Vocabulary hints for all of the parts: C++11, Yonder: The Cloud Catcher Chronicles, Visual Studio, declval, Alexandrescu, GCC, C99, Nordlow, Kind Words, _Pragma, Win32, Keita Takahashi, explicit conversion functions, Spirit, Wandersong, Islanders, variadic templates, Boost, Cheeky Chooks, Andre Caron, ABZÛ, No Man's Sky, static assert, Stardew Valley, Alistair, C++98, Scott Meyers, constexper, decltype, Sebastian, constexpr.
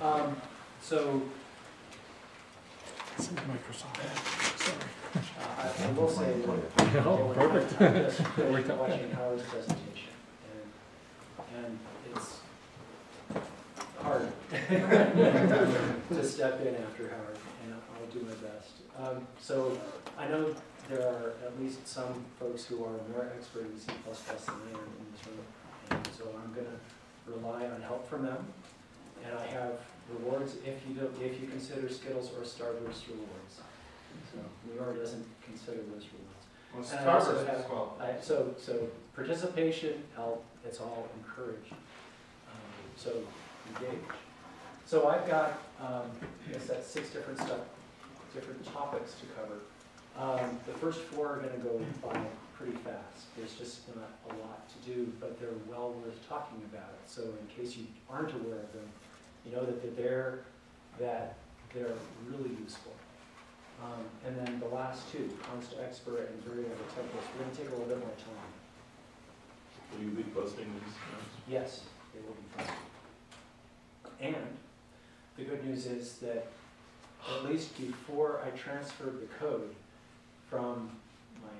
So this is Microsoft. Sorry. I will say that perfect. I just finished watching Howard's presentation, and it's hard to step in after Howard, and I'll do my best. So I know there are at least some folks who are more expert in C++ than I am in this room, and so I'm going to rely on help from them. And I have rewards if you consider Skittles or Starburst rewards. So Lior doesn't consider those rewards. Well, Starburst as well. So participation, help, it's all encouraged. So engage. So I've got, I guess that's six different stuff, different topics to cover. The first four are going to go by pretty fast. There's just not a lot to do, but they're well worth talking about. So in case you aren't aware of them, you know that they're there, that they're really useful. And then the last two, const expert and variadic templates, we're going to take a little bit more time. Will you be posting these? Yes, they will be posted. And the good news is that at least before I transferred the code from my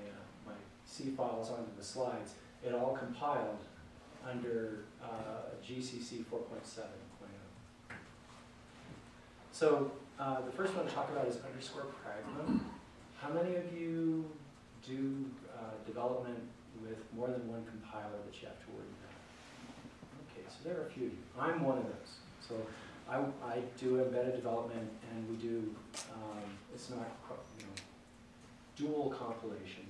C files onto the slides, it all compiled under GCC 4.7. So the first one to talk about is underscore pragma. How many of you do development with more than one compiler that you have to worry about? Okay, so there are a few of you. I'm one of those. So I do embedded development, and we do, it's not, you know, dual compilation,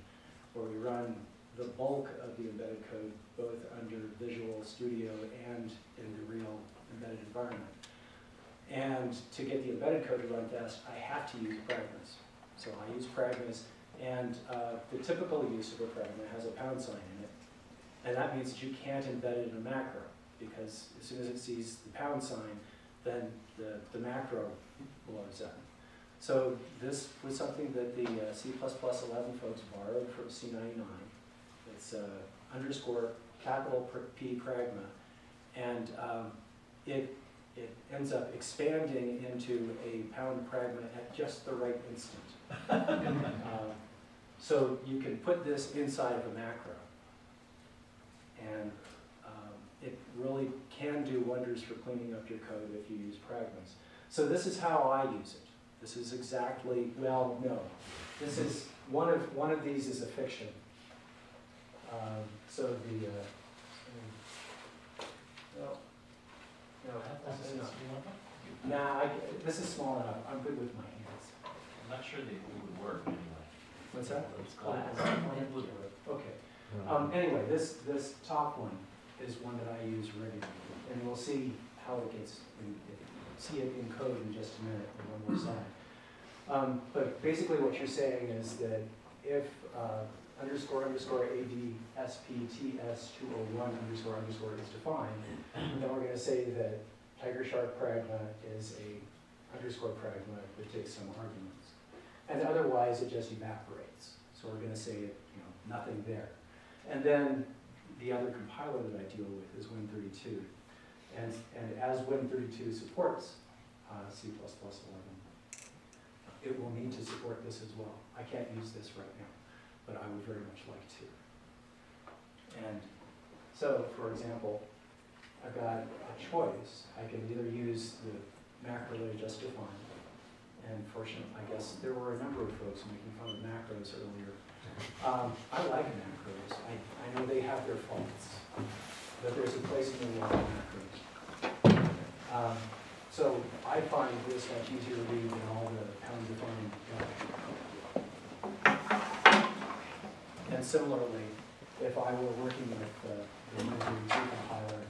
where we run the bulk of the embedded code both under Visual Studio and in the real embedded environment. And to get the embedded code to run fast, I have to use pragmas. So I use pragmas, and the typical use of a pragma has a £# in it. And that means that you can't embed it in a macro, because as soon as it sees the £, then the macro blows up. So this was something that the C++11 folks borrowed from C99. It's underscore capital P pragma. And it ends up expanding into a pound pragma at just the right instant. So you can put this inside of a macro. And it really can do wonders for cleaning up your code if you use pragmas. So this is how I use it. This is exactly, well, no. This is, one of these is a fiction. So the, well, no, this is not. Nah, this is small enough. I'm good with my hands. I'm not sure they would work anyway. What's that? It's glass. Okay. Anyway, this top one is one that I use regularly, and we'll see how it gets. See it in code in just a minute on one more slide. But basically, what you're saying is that if underscore underscore ADSPTS201 underscore underscore is defined, then we're going to say that tiger shark pragma is a underscore pragma that takes some arguments. And otherwise, it just evaporates. So we're going to say, you know, nothing there. And then the other compiler that I deal with is Win32. And as Win32 supports C++11, it will need to support this as well. I can't use this right now, but I would very much like to. And so, for example, I've got a choice. I can either use the macro that I just defined, and fortunately, I guess there were a number of folks making fun of macros earlier. I like macros. I know they have their faults, but there's a place in the world for macros. So I find this much easier to read than all the pound-defining stuff. And similarly, if I were working with the Win32 compiler,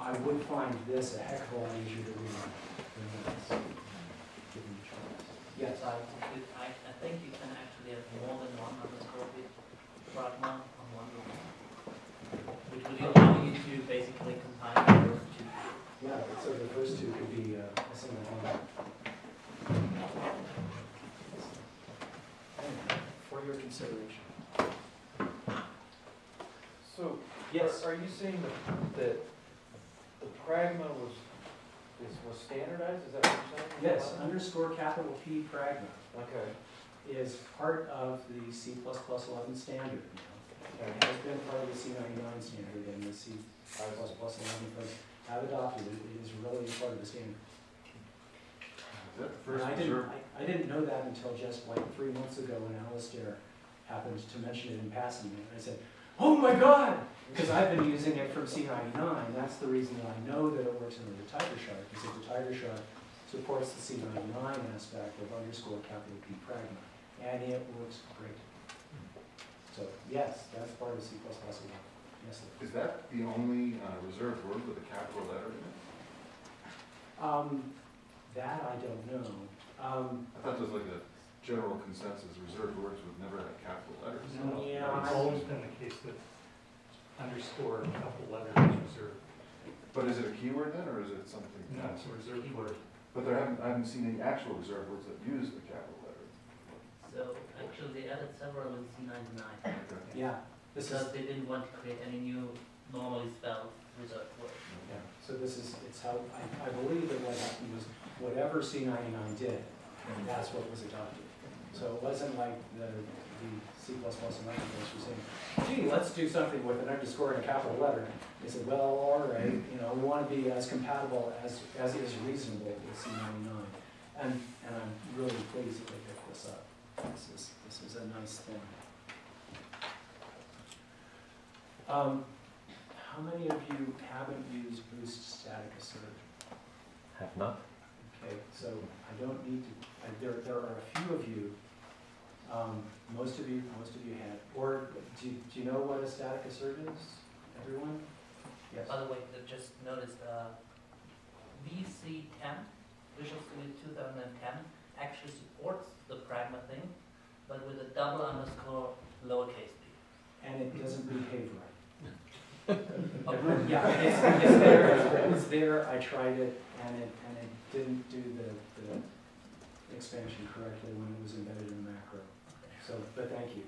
I would find this a heck of a lot easier to read than this. Given the choice. Yes? I think you can actually have more than one underscore pragma on one line, which would allow you to basically combine the first two. Yeah, so the first two could be a single one. Anyway, for your consideration. So, yes, are you saying that the pragma was this was standardized? Is that what you're saying? Yes, _P pragma is part of the C++11 standard now. Okay. It has been part of the C99 standard, and the C++11 have adopted it. It is really part of the standard. Is that the first I didn't know that until just like 3 months ago when Alistair happened to mention it in passing, and I said, oh my god! Because I've been using it from C99. That's the reason that I know that it works under the Tiger Shark, because the Tiger Shark supports the C99 aspect of _P pragma, and it works great. So yes, that's part of C++. Yes. Is that the only reserved word with a capital letter in it? That I don't know. I thought it was like a general consensus. Reserved words would never have capital letters. No, yeah, it's always been the case that _ a couple letters is reserved. But is it a keyword then, or is it something? No, it's a reserved keyword. But there I haven't seen any actual reserved words that use the capital letter. So actually, they added several in C99. Okay. Yeah, this because is, they didn't want to create any new normally spelled reserved words. Yeah. So this is I believe that what happened was whatever C99 did, that's what was adopted. So it wasn't like the C++ and other things were saying, gee, let's do something with an _ and a capital letter. They said, well, all right, you know, we want to be as compatible as is reasonable with C99. And I'm really pleased that they picked this up. This is a nice thing. How many of you haven't used Boost static assert? Have not. Okay, so I don't need to. There are a few of you. Most of you had. Or do you know what a static assert is? Everyone? Yes. By the way, I just noticed VC10, Visual Studio 2010, actually supports the pragma thing, but with a _ lowercase p. And it doesn't behave right. Okay. Yeah, it's there. It's there. I tried it, and it didn't do the expansion correctly when it was embedded in the macro. So, but thank you.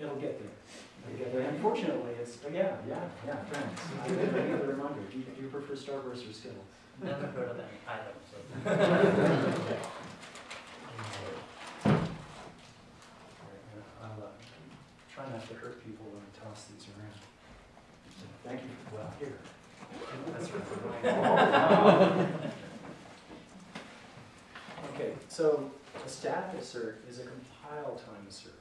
It'll get there. Unfortunately, it's friends. I need a reminder. Do you prefer Starburst or Skittles? Never heard of that either. I'll try not to hurt people when I toss these around. So, thank you. Well, here. That's right. Okay, so a static assert is a compile time assert.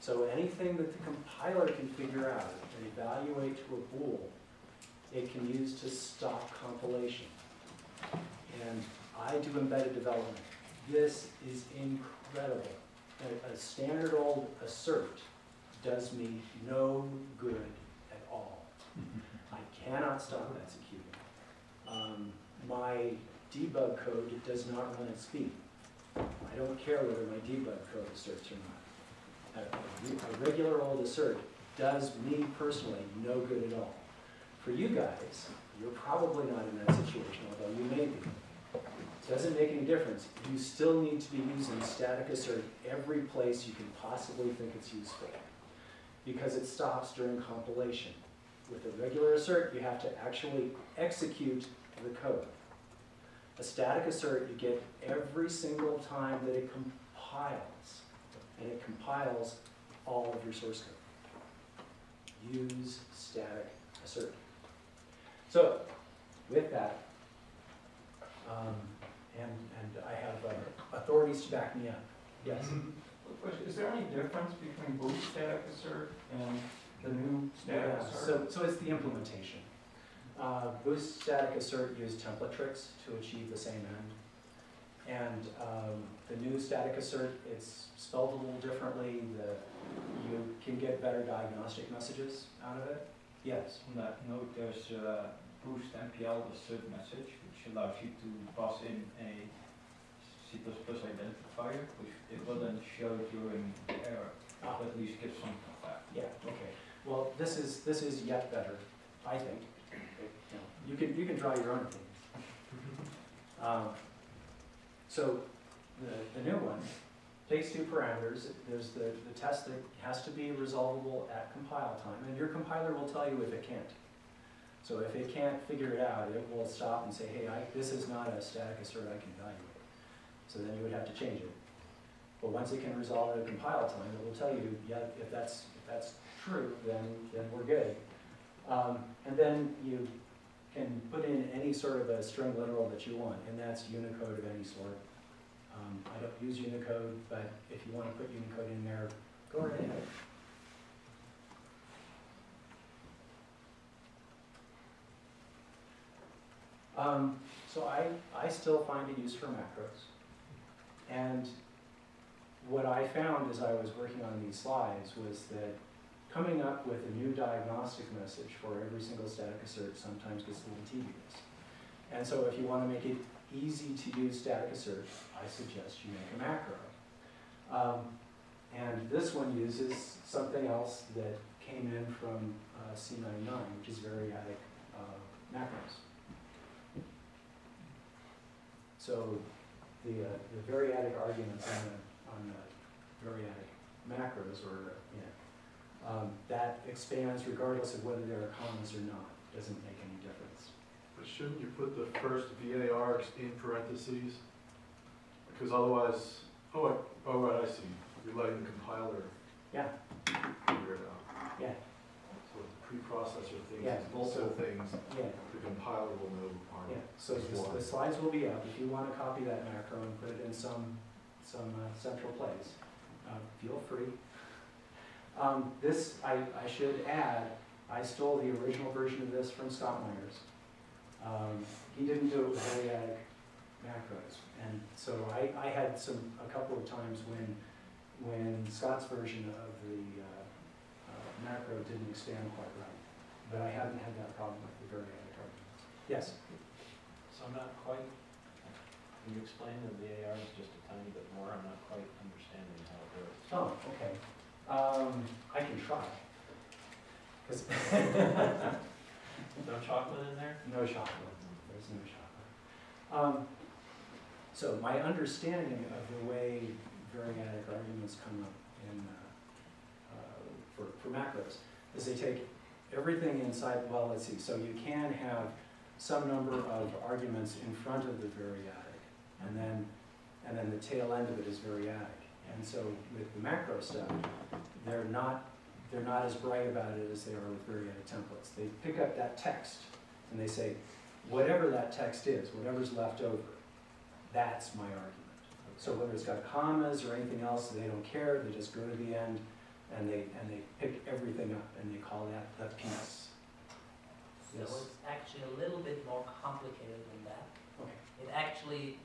So anything that the compiler can figure out and evaluate to a bool, it can use to stop compilation. And I do embedded development. This is incredible. A standard old assert does me no good at all. I cannot stop executing. My debug code does not run at speed. I don't care whether my debug code asserts or not. A regular old assert does me personally no good at all. For you guys, you're probably not in that situation, although you may be. It doesn't make any difference. You still need to be using static assert every place you can possibly think it's useful, because it stops during compilation. With a regular assert, you have to actually execute the code. A static assert you get every single time that it compiles, and it compiles all of your source code. Use static assert. So, with that, and I have authorities to back me up. Yes? Is there any difference between Boost static assert and the new static assert? So it's the implementation. Boost static assert used template tricks to achieve the same end. And the new static assert, it's spelled a little differently. You can get better diagnostic messages out of it. Yes? On that note, there's a Boost MPL assert message, which allows you to pass in a C++ identifier, which it will then show during the error. Ah. But at least give something like that. Yeah, okay. Well, this is yet better, I think. You can draw your own opinions. So the new one takes two parameters. There's the test that has to be resolvable at compile time, and your compiler will tell you if it can't. So if it can't figure it out, it will stop and say, hey, this is not a static assert I can evaluate. So then you would have to change it. But once it can resolve at a compile time, it will tell you, yeah, if that's true, then we're good. And then you can put in any sort of a string literal that you want, and that's Unicode of any sort. I don't use Unicode, but if you want to put Unicode in there, go right ahead. So I still find a use for macros. And what I found as I was working on these slides was that coming up with a new diagnostic message for every single static assert sometimes gets a little tedious. And so if you want to make it easy to use static assert, I suggest you make a macro. And this one uses something else that came in from C99, which is variadic macros. So the variadic arguments on the variadic macros, or that expands regardless of whether there are commas or not. It doesn't make any difference. But shouldn't you put the first var in parentheses? Because otherwise, oh right, I see. You're letting the compiler figure it out. Yeah. So the preprocessor thinks multiple things. Yeah. The compiler will know. Yeah. So the slides will be up. If you want to copy that macro and put it in some central place, feel free. This, I should add, I stole the original version of this from Scott Meyers. He didn't do it with variadic macros, and so I had a couple of times when Scott's version of the macro didn't expand quite right, but I haven't had that problem with the variadic arguments. Yes. So I'm not quite. Can you explain the VAR is just a tiny bit more? I'm not quite understanding how it works. Oh, okay. I can try. No chocolate in there? No chocolate. There's no chocolate. So my understanding of the way variadic arguments come up in for macros is they take everything inside. Well, let's see. So you can have some number of arguments in front of the variadic, and then the tail end of it is variadic. And so with the macro stuff, they're not as bright about it as they are with variadic templates. They pick up that text and they say, whatever that text is, whatever's left over, that's my argument. So whether it's got commas or anything else, they don't care. They just go to the end and they pick everything up and they call that the piece. So yes. It's actually a little bit more complicated than that. Okay. It actually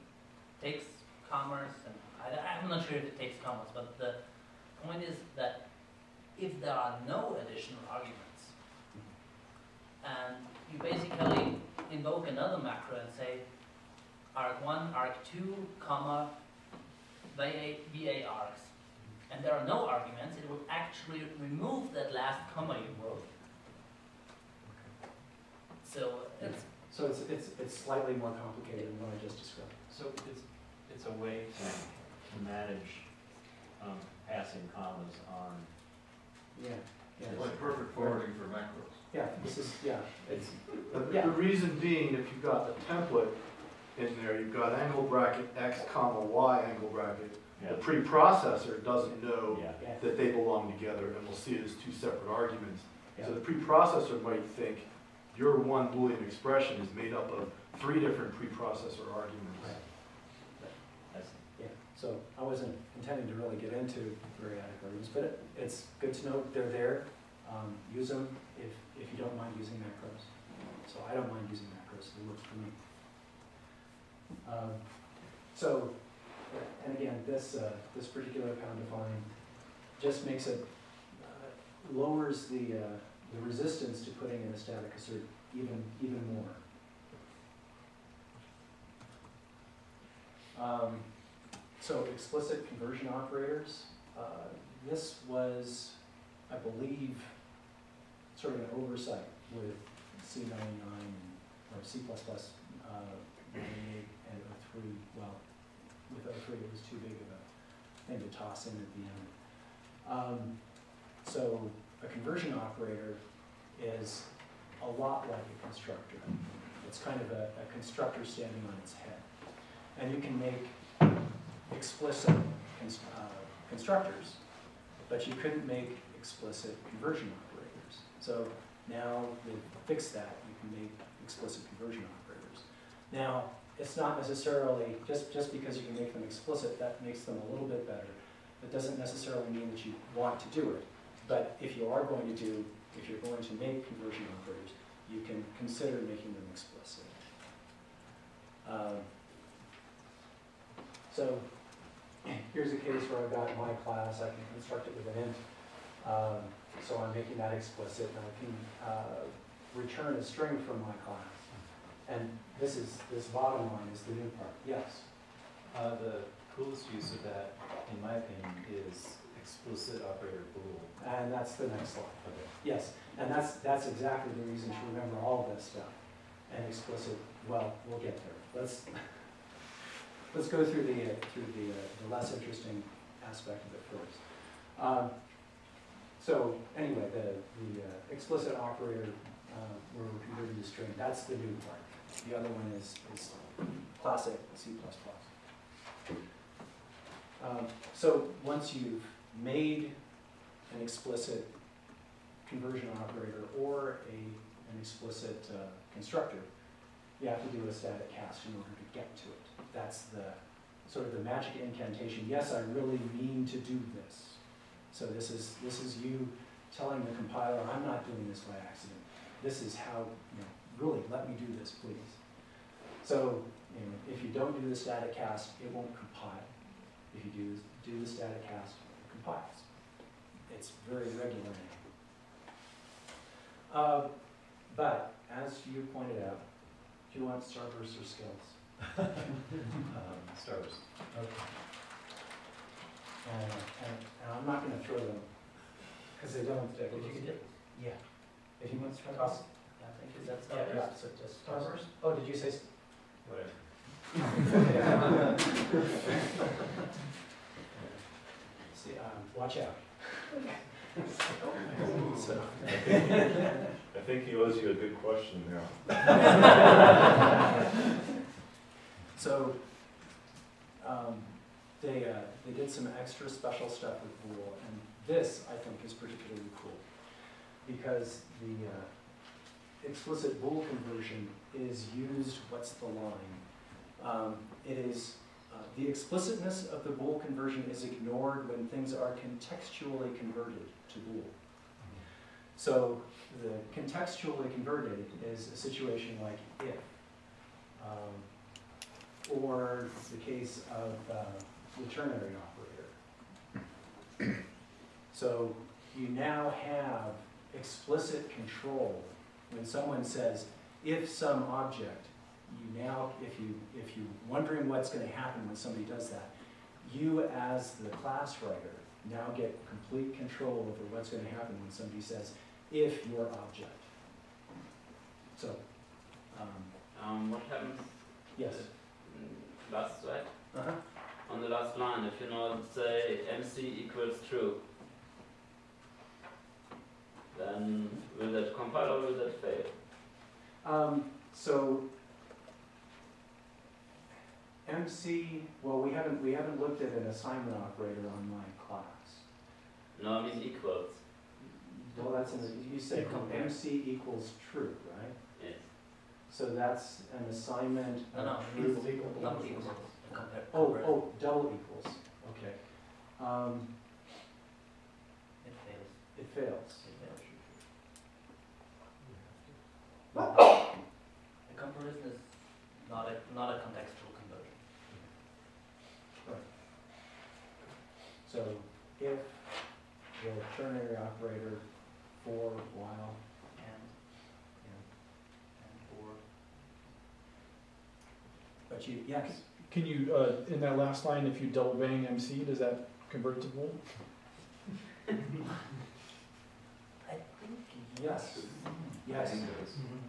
takes commas, and I'm not sure if it takes commas, but the point is that if there are no additional arguments, and you basically invoke another macro and say arg1, arg2, comma, vargs, and there are no arguments, it will actually remove that last comma you wrote. So it's slightly more complicated than what I just described. So it's a way to manage passing commas on. Yeah. It's like perfect forwarding for macros. Yeah. This is The reason being, if you've got the template in there, you've got angle bracket x comma y angle bracket. Yeah. The preprocessor doesn't know that they belong together, and will see it as two separate arguments. Yeah. So the preprocessor might think your one Boolean expression is made up of three different preprocessor arguments. Right. Yeah. So I wasn't intending to really get into variadic arguments, but it's good to know they're there. Use them if you don't mind using macros. So I don't mind using macros. They work for me. And again, this particular pound define just makes it lowers the resistance to putting in a static assert even more. So explicit conversion operators. This was, I believe, sort of an oversight with C99 or C++ 98 and 03. Well, with 03 it was too big of a thing to toss in at the end. So a conversion operator is a lot like a constructor. It's kind of a constructor standing on its head. And you can make explicit constructors, but you couldn't make explicit conversion operators. So now they've fixed that. You can make explicit conversion operators. Now, it's not necessarily, just because you can make them explicit, that makes them a little bit better. It doesn't necessarily mean that you want to do it. But if you are going to do, if you're going to make conversion operators, you can consider making them explicit. So here's a case where I've got my class. I can construct it with an int. So I'm making that explicit, and I can return a string from my class. And this is, this bottom line is the new part. Yes? The coolest use of that, in my opinion, is explicit operator bool. And that's the next slide. Okay. Yes, and that's exactly the reason to remember all of this stuff. And explicit, well, we'll get there. Let's go through the less interesting aspect of it first. So anyway, the explicit operator where we're converting to string, that's the new part. The other one is classic C++. So once you've made an explicit conversion operator or an explicit constructor, you have to do a static cast in order to get to it. That's the sort of the magic incantation. Yes, I really mean to do this. So this is you telling the compiler, I'm not doing this by accident. This is how, really let me do this, please. So if you don't do the static cast, it won't compile. If you do the static cast, it compiles. It's very regular. But as you pointed out, do you want starburst or skills? Starburst. Okay. And I'm not going to throw them because they don't. Yeah. If you want starburst. I think that's starburst. Yeah, so just starburst. Oh, did you say? Whatever. See, watch out. I think he owes you a good question now. So they did some extra special stuff with Bool, and this I think is particularly cool because the explicit Bool conversion is used. What's the line? It is the explicitness of the Bool conversion is ignored when things are contextually converted to Bool. So the contextually converted is a situation like if, or the case of the ternary operator. So you now have explicit control when someone says if some object. You now, if you're wondering what's going to happen when somebody does that, you as the class writer now get complete control over what's going to happen when somebody says, if your object. So. What happens? Yes. Last, right? Uh-huh. On the last line, if you now say MC equals true, then will that compile or will that fail? So. MC, well, we haven't looked at an assignment operator on my class. No, I mean equals. Well, that's you said MC equals true, right? Yes. So that's an assignment. No, no, equals equals. Double equals. Oh, double equals. Okay. It fails. It fails. It fails. The comparison is not a contextual. So if the ternary operator for while and for, but you yes. Can you in that last line, if you double bang MC, does that convert to bool? I think yes. Yes. I think it is. Mm-hmm.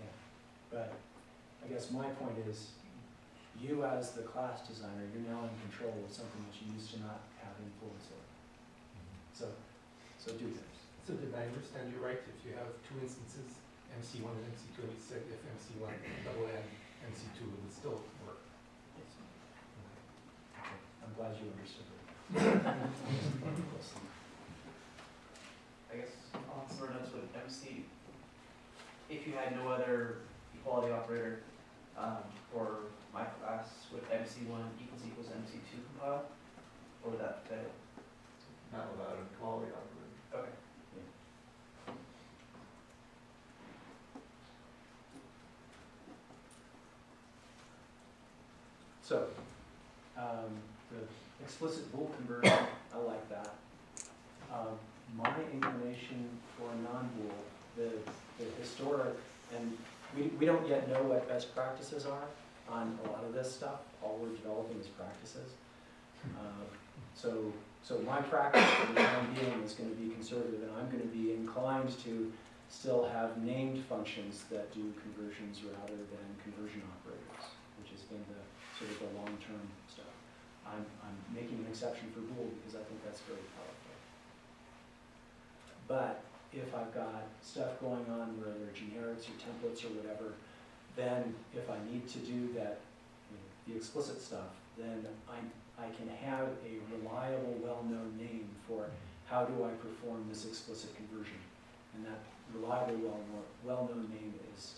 Yeah, but I guess my point is. You as the class designer, you're now in control of something that you used to not have influence over. So do this. So did I understand you right? If you have two instances, MC1 and MC2, you said if MC1 double n, MC2 would still work. Yes. Okay. I'm glad you understood that. I guess I'll answer notes with MC. If you had no other equality operator for my class, would MC1 equals equals MC2 compile, or would that fail? Not without an equality operator. Okay. So, the explicit bool conversion, I like that. My inclination for non-bool, the historic, and we don't yet know what best practices are on a lot of this stuff. All we're developing is practices. So my practice for the time being is going to be conservative, and I'm going to be inclined to still have named functions that do conversions rather than conversion operators, which has been the sort of the long-term stuff. I'm making an exception for bool because I think that's very powerful. But if I've got stuff going on where there are generics or templates or whatever, then if I need to do that, you know, the explicit stuff, then I can have a reliable, well-known name for how do I perform this explicit conversion. And that reliable, well-known name is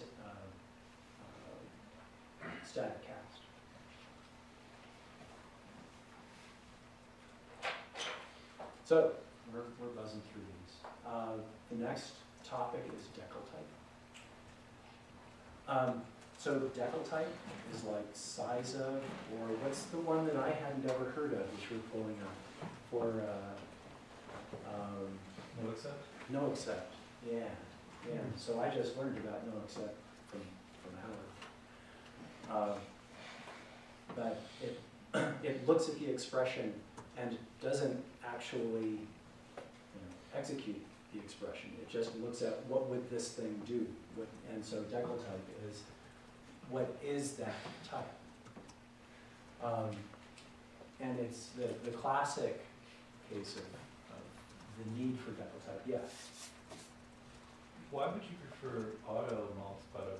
static cast. So we're buzzing through these. The next topic is decltype. So decltype is like size of, or what's the one that I hadn't ever heard of, which we're pulling up for no accept. No accept. Yeah, yeah. So I just learned about no accept from Howard. But it looks at the expression and doesn't actually execute the expression. It just looks at what would this thing do. And so decltype is, what is that type? And it's the classic case of the need for decltype. Yes? Yeah. Why would you prefer auto multiple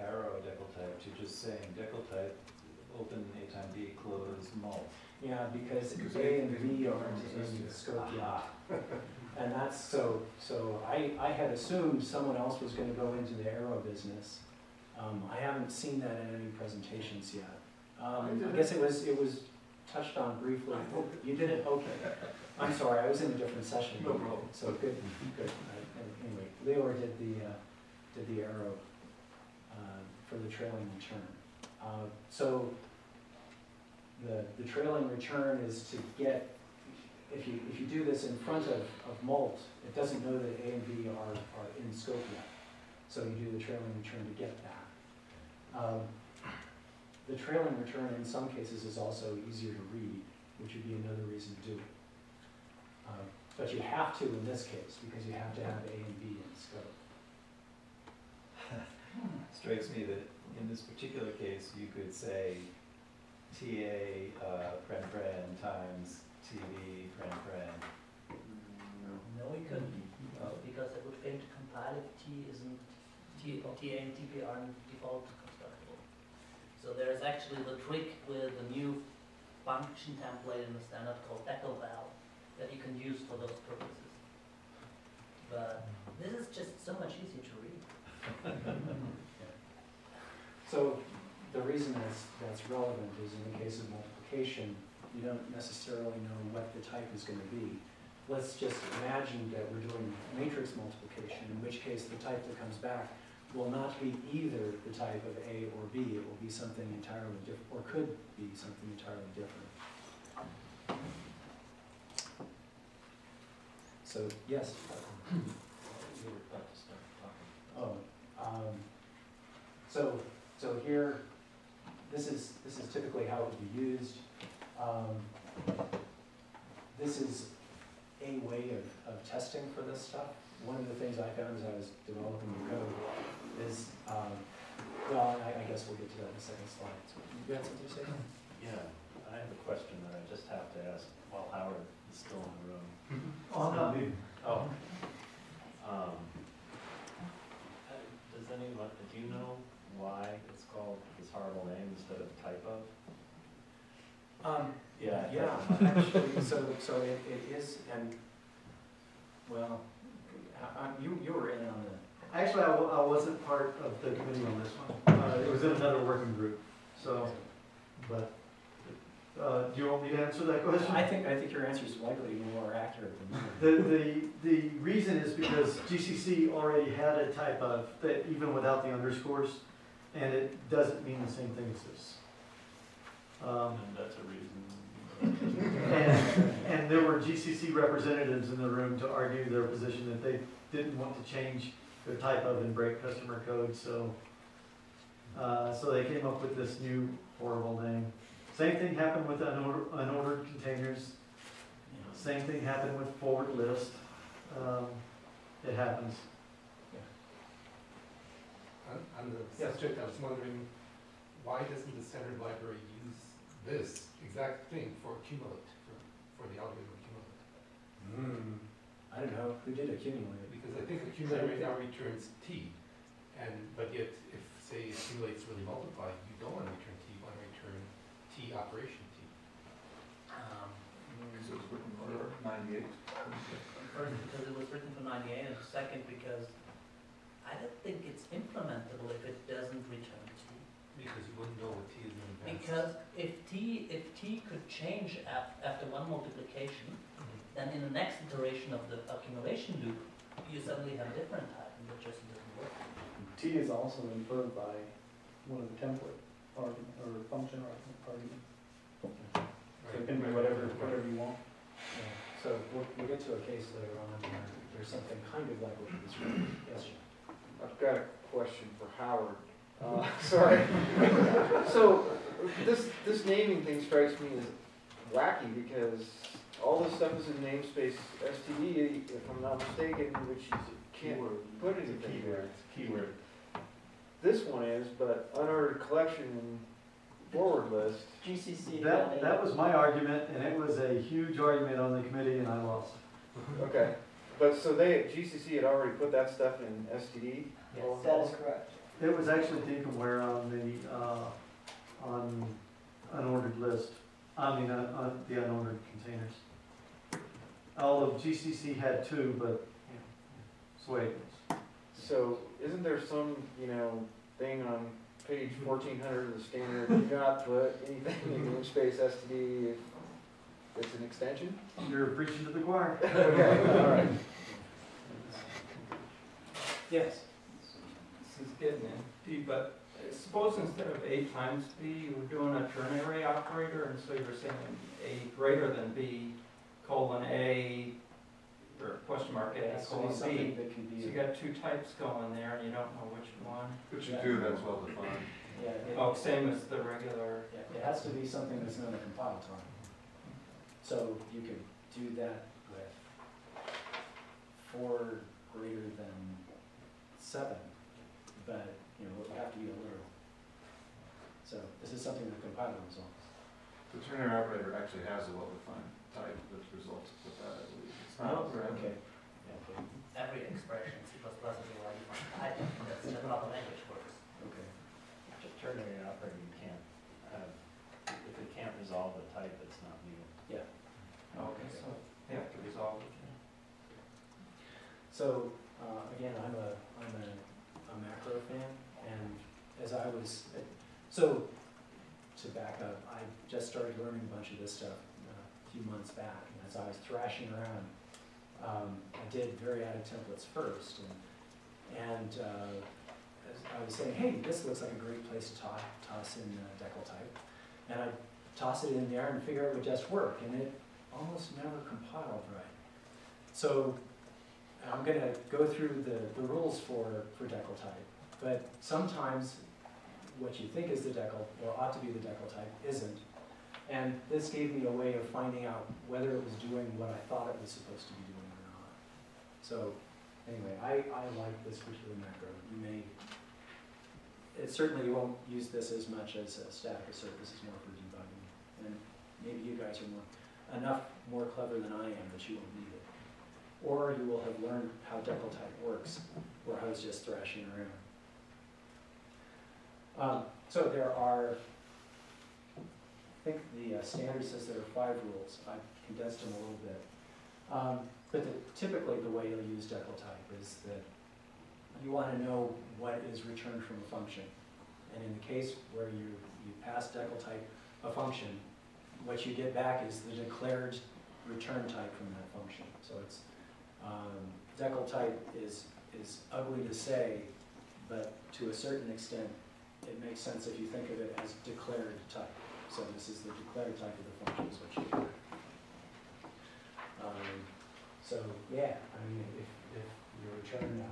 arrow decltype to just saying decltype open a time d close mult? Yeah, because A and B aren't in the scope yet. And that's so I had assumed someone else was going to go into the arrow business. I haven't seen that in any presentations yet. I guess it was touched on briefly. You did it? Okay. I'm sorry, I was in a different session. No problem. So good. Anyway, Leor did the arrow for the trailing return. So the trailing return is to get, if you do this in front of mult, it doesn't know that A and B are in scope yet. So you do the trailing return to get that. The trailing return in some cases is also easier to read, which would be another reason to do it. But you have to in this case, because you have to have A and B in scope. Strikes me that in this particular case, you could say TA pren times TV pren. No, you couldn't, because it would fail to compile if TA and TV aren't default constructible. So there is actually the trick with the new function template in the standard called declval that you can use for those purposes. But this is just so much easier to read. So the reason that's relevant is in the case of multiplication, you don't necessarily know what the type is going to be. Let's just imagine that we're doing matrix multiplication, in which case the type that comes back will not be either the type of A or B. It will be something entirely different, or could be something entirely different. So, yes? You were about to start talking. Oh. So here, this is typically how it would be used. This is a way of testing for this stuff. One of the things I found as I was developing the code is, well, I guess we'll get to that in the second slide. So, you got something to say? Yeah, I have a question that I just have to ask while Howard is still in the room. Oh, not me. Oh. horrible name instead of type of? Yeah, actually, so it is, and well, you were in on the... Actually, I wasn't part of the committee on this one. It was in another working group. So, but do you want me to answer that question? I think your answer is likely more accurate than mine. The reason is because GCC already had a type of that even without the underscores, and it doesn't mean the same thing as this. And that's a reason. And there were GCC representatives in the room to argue their position that they didn't want to change their type of and break customer code, so they came up with this new horrible name. Same thing happened with unordered containers. Yeah. Same thing happened with forward list. It happens. Yeah. On the subject, I was wondering, why doesn't the standard library use this exact thing for accumulate, for the algorithm accumulate? Mm. I don't know. Who did accumulate? Because I think accumulate now returns t, but yet if, say, accumulates really multiply, you don't want to return t, you want to return t operation t. Because it was written for 98. First, because it was written for 98, and second, because I don't think it's implementable if it doesn't return t. Because you wouldn't know what t is in advance. Because if t could change after one multiplication, then in the next iteration of the accumulation loop, you suddenly have a different type, and it just doesn't work. T is also inferred by one of the template argument or function arguments. Right. So it can be whatever you want. Yeah. So we'll get to a case later on where there's something kind of like what you described. Yes, sir. I've got a question for Howard. Sorry. So this naming thing strikes me as wacky because all this stuff is in namespace std, if I'm not mistaken, which you can't put anything there. It's a keyword. This one is, but unordered collection and forward list. GCC. That was my argument, and it was a huge argument on the committee, and I lost. Okay. But so GCC had already put that stuff in std? Yes, that is correct. It was actually decomware on unordered list. I mean, on the unordered containers. Although GCC had two, but you know, that's the way it is. So, isn't there some thing on page 1400 of the standard? Do not put anything in namespace std. It's an extension. You're preaching to the choir. Okay. All right. Yes. Is getting in, but suppose instead of a times b, you were doing a ternary operator, and so you were saying a greater than b colon a or question mark a colon b. So you got two types going there, and you don't know which one. But you do. That's well defined. Yeah. Same as the regular. Yeah, it has to be something that's known at compile time. So you could do that with 4 greater than 7. But it would have to be a literal. So this is something that the compiler resolves. The ternary operator actually has a well-defined type that results with that, I believe. It's not okay. Yeah. Every expression in C++ is a well-defined type. That's just how the language works. Okay. Just ternary operator, you can't. If it can't resolve the type, it's not legal. Yeah. Okay. So they have to resolve it. Yeah. So again, I'm a macro fan, and as I was, so to back up, I just started learning a bunch of this stuff a few months back, and as I was thrashing around, I did variadic templates first, and I was saying, hey, this looks like a great place to toss in decltype, and I toss it in there and figure it would just work, and it almost never compiled right. So I'm going to go through the rules for decltype, but sometimes what you think is the decl, or ought to be the decltype, isn't. And this gave me a way of finding out whether it was doing what I thought it was supposed to be doing or not. So anyway, I like this particular macro. You won't use this as much as a static assert. This is more for debugging. And maybe you guys are more clever than I am that you won't need it. Or you will have learned how decltype works, where I was just thrashing around. So there are, I think the standard says there are 5 rules. I've condensed them a little bit. But typically the way you'll use decltype is that you want to know what is returned from a function. And in the case where you pass decltype a function, what you get back is the declared return type from that function. So it's decltype is ugly to say, but to a certain extent, it makes sense if you think of it as declared type. So this is the declared type of the function is what you get back. So yeah, I mean, if you return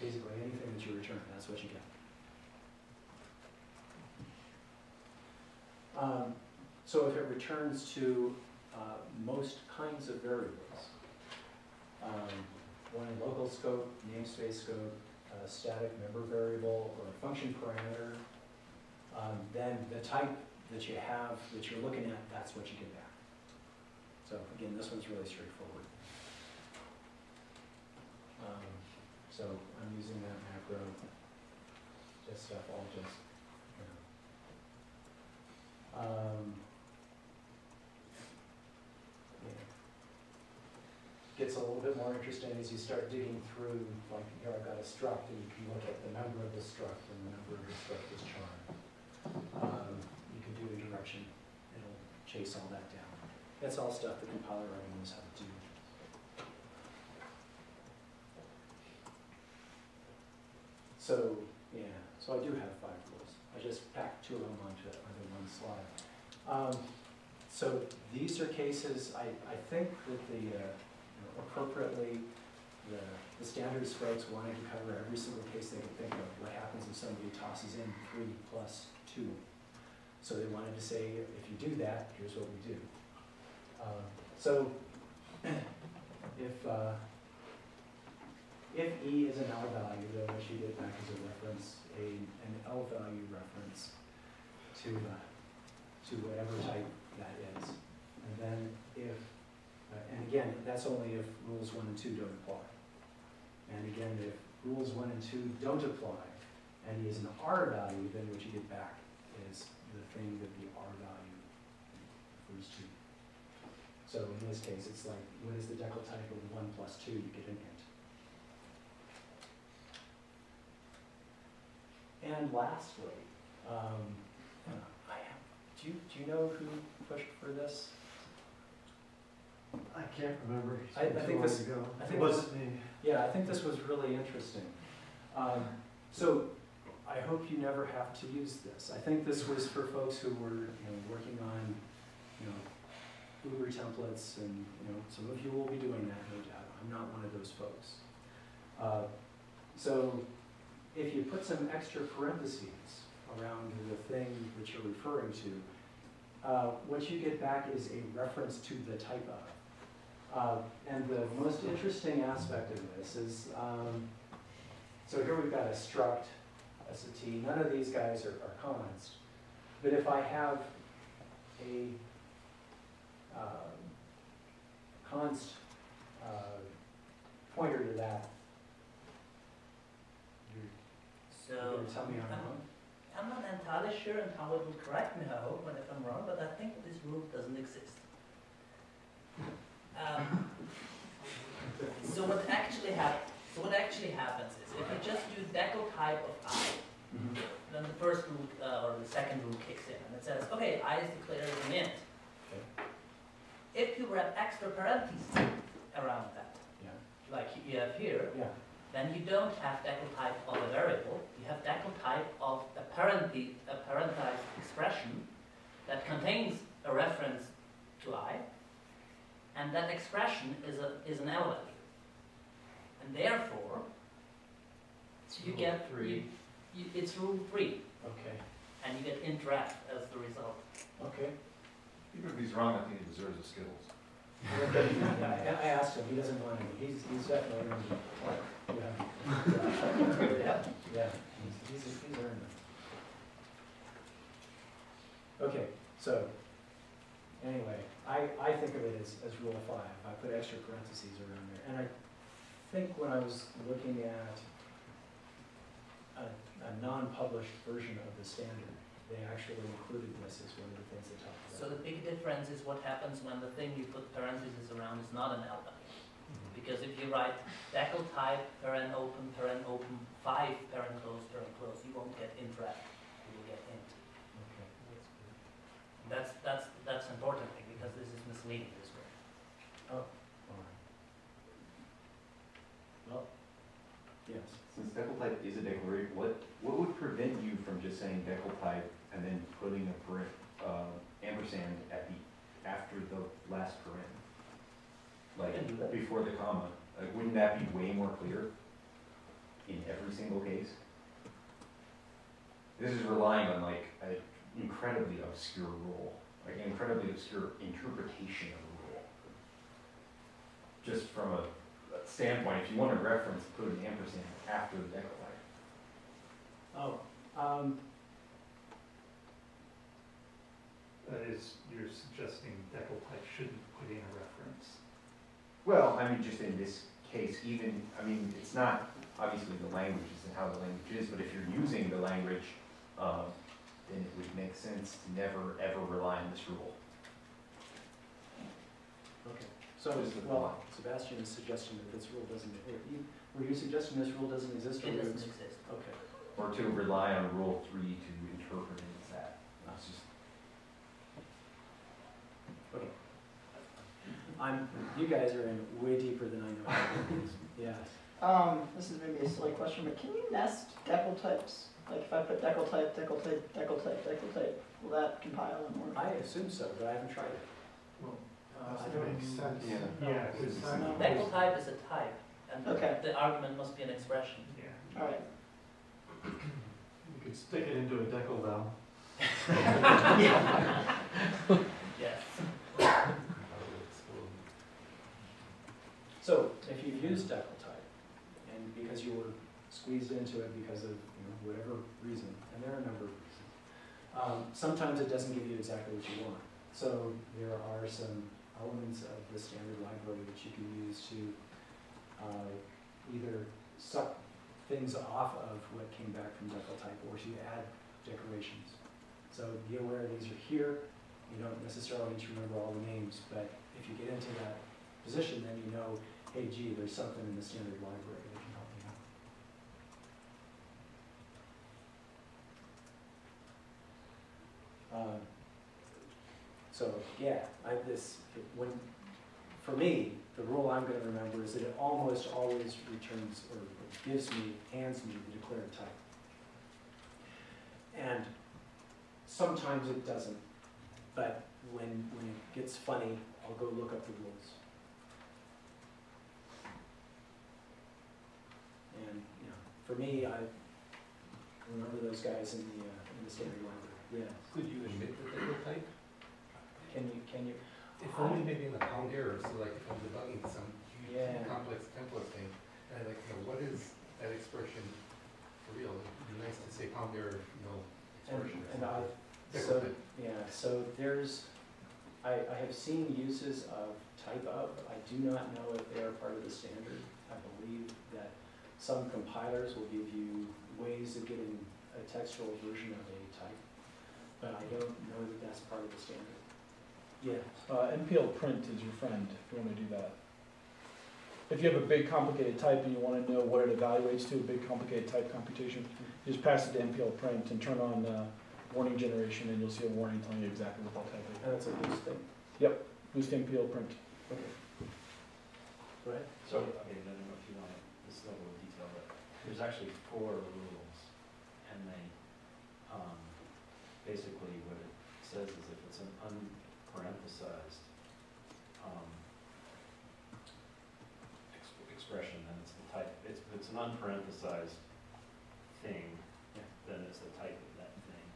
basically anything that you return, that's what you get. So if it returns to most kinds of variables, one local scope, namespace scope, a static member variable, or a function parameter, then the type that you have, that you're looking at, that's what you get back. So again, this one's really straightforward. So I'm using that macro, just stuff all just, you know. Yeah. Gets a little bit more interesting as you start digging through, like here I've got a struct, and you can look at the number of the struct, and the number of the struct is charmed. You can do indirection, it'll chase all that down. That's all stuff the compiler already knows how to do. So, yeah, so I do have 5 rules. I just packed 2 of them onto one slide. So these are cases, I think that the, appropriately, the standards folks wanted to cover every single case they could think of. What happens if somebody tosses in 3 plus 2? So they wanted to say, if you do that, here's what we do. So if E is an L value, then what you get back is a reference, an L value reference to whatever type that is. And then if, and again, that's only if rules 1 and 2 don't apply. And again, if rules 1 and 2 don't apply, and E is an R value, then what you get back is the thing that the R value refers to. So in this case, it's like, what is the decltype of 1 plus 2? You get an int. And lastly, do you know who pushed for this? I can't remember. I think this was me. Yeah, I think this was really interesting. So I hope you never have to use this. I think this was for folks who were working on Uber templates, and some of you will be doing that, no doubt. I'm not one of those folks. So if you put some extra parentheses around the thing that you're referring to, what you get back is a reference to the type of. And the most interesting aspect of this is, so here we've got a struct, a T. None of these guys are const. But if I have a const pointer to that, so I'm not entirely sure, and Howard will correct me, I hope, but if I'm wrong, but I think this rule doesn't exist. So what actually happens is, if you just do decltype of I, then the first rule or the second rule kicks in, and it says, okay, I is declared as an int. Okay. If you wrap extra parentheses around that, like you have here, then you don't have decltype of a variable. You have decltype of a parenthesized expression that contains a reference to I, and that expression is an L value. And therefore, you get three. It's rule 3. Okay. And you get int ref as the result. Okay. Even if he's wrong, I think he deserves a Skittles. I asked him. He doesn't want any. He's definitely earned it. Yeah. He's earned it. Okay. So anyway, I think of it as rule 5. I put extra parentheses around there, and I think when I was looking at a non-published version of the standard. They actually included this as one of the things they talked about. So the big difference is what happens when the thing you put parentheses around is not an L value. Because if you write decltype, paren open, 5, paren close, you won't get int ref, you will get int. Okay. That's an important thing, because this is misleading this way. Oh, all right. Well, yes. Since decltype is a declaration, what would prevent you from just saying decltype and then putting a ampersand at the after the last paren? Like before the comma, like wouldn't that be way more clear in every single case? This is relying on like an incredibly obscure rule, like an incredibly obscure interpretation of a rule. Just from a standpoint, if you want to reference, put an ampersand after the decltype. Oh, that is, you're suggesting decltype shouldn't put in a reference. Well, I mean, just in this case, even, I mean, it's not, obviously the language isn't how the language is, but if you're using the language, then it would make sense to never, ever rely on this rule. Okay. So, well, Sebastian is suggesting that this rule doesn't, were you suggesting this rule doesn't exist? Or it doesn't exist. Okay. Or to rely on rule 3 to interpret it as that. That's just... Okay. You guys are in way deeper than I know. Yeah. This is maybe a silly question, but can you nest decltypes? Like if I put decltype, decltype, decltype, decltype, will that compile and work? I assume so, but I haven't tried it. Well, that makes sense. Yeah. Yeah. Decltype is a type, and okay. The argument must be an expression. Yeah. All right. You could stick it into a decal valve. Yeah. Yes. So, if you've used decltype, and because you were squeezed into it because of whatever reason, and there are a number of reasons, sometimes it doesn't give you exactly what you want. So, there are some elements of the standard library that you can use to either suck things off of what came back from decltype or to add decorations. So, be aware these are here. You don't necessarily need to remember all the names, but if you get into that position, then you know, hey, gee, there's something in the standard library that can help me out. So yeah, for me, the rule I'm going to remember is that it almost always returns or hands me the declared type, and sometimes it doesn't. But when it gets funny, I'll go look up the rules. And you know, for me, I remember those guys in the standard library. Yeah. Could you admit the decltype? Can you? If only maybe in the pound error. So like if I'm debugging some huge complex template thing, and I like, you know, what is that expression for real? It'd be nice to say pound error, expression. So there's, I have seen uses of type of. I do not know if they are part of the standard. I believe that some compilers will give you ways of getting a textual version of a type, but I don't know that that's part of the standard. Yeah. MPL print is your friend if you want to do that. If you have a big complicated type and you want to know what it evaluates to, a big complicated type computation, you just pass it to MPL print and turn on warning generation, and you'll see a warning telling you exactly what that type is. And that's a Boost thing? Yep. Boost MPL print. Okay. Go ahead. So, okay, I don't know if you want this level of detail, but there's actually 4 rules, and they basically what it says is if it's an unparenthesized expression, then it's the type. If it's an unparenthesized thing, then it's the type of that thing.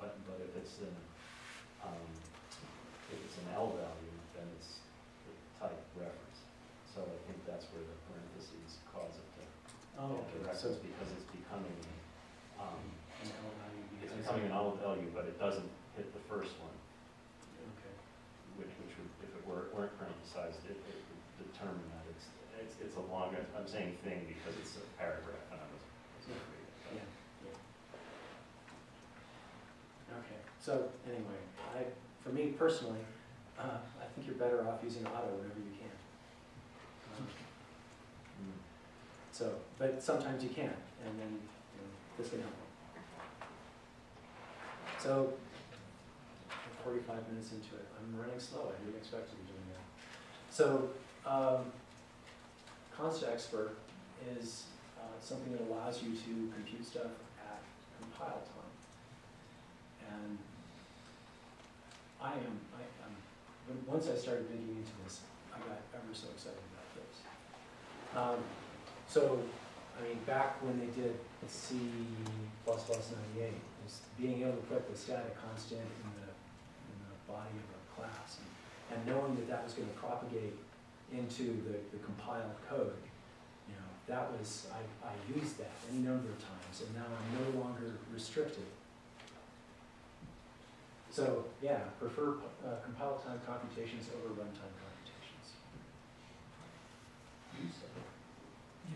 But if it's an L value, then it's the type reference. So I think that's where the parentheses cause it to. Oh, okay. So it's because it's becoming an L value. It's becoming an L value, but it doesn't hit the first one. Okay. Which would, if it weren't parenthesized, it would determine that it's a longer. I'm saying thing because it's a paragraph, and I was reading it. Yeah. So anyway, for me personally, I think you're better off using auto whenever you can. So, but sometimes you can't, and then this can help. So, 45 minutes into it, I'm running slow. I didn't expect to be doing that. So, constant expert is something that allows you to compute stuff at compile time. And once I started digging into this, I got ever so excited about this. So, I mean, back when they did C++98, was being able to put the static constant in the body of a class and knowing that that was going to propagate into the compiled code, that was, I used that any number of times, and now I'm no longer restricted. So yeah, prefer compile time computations over runtime computations.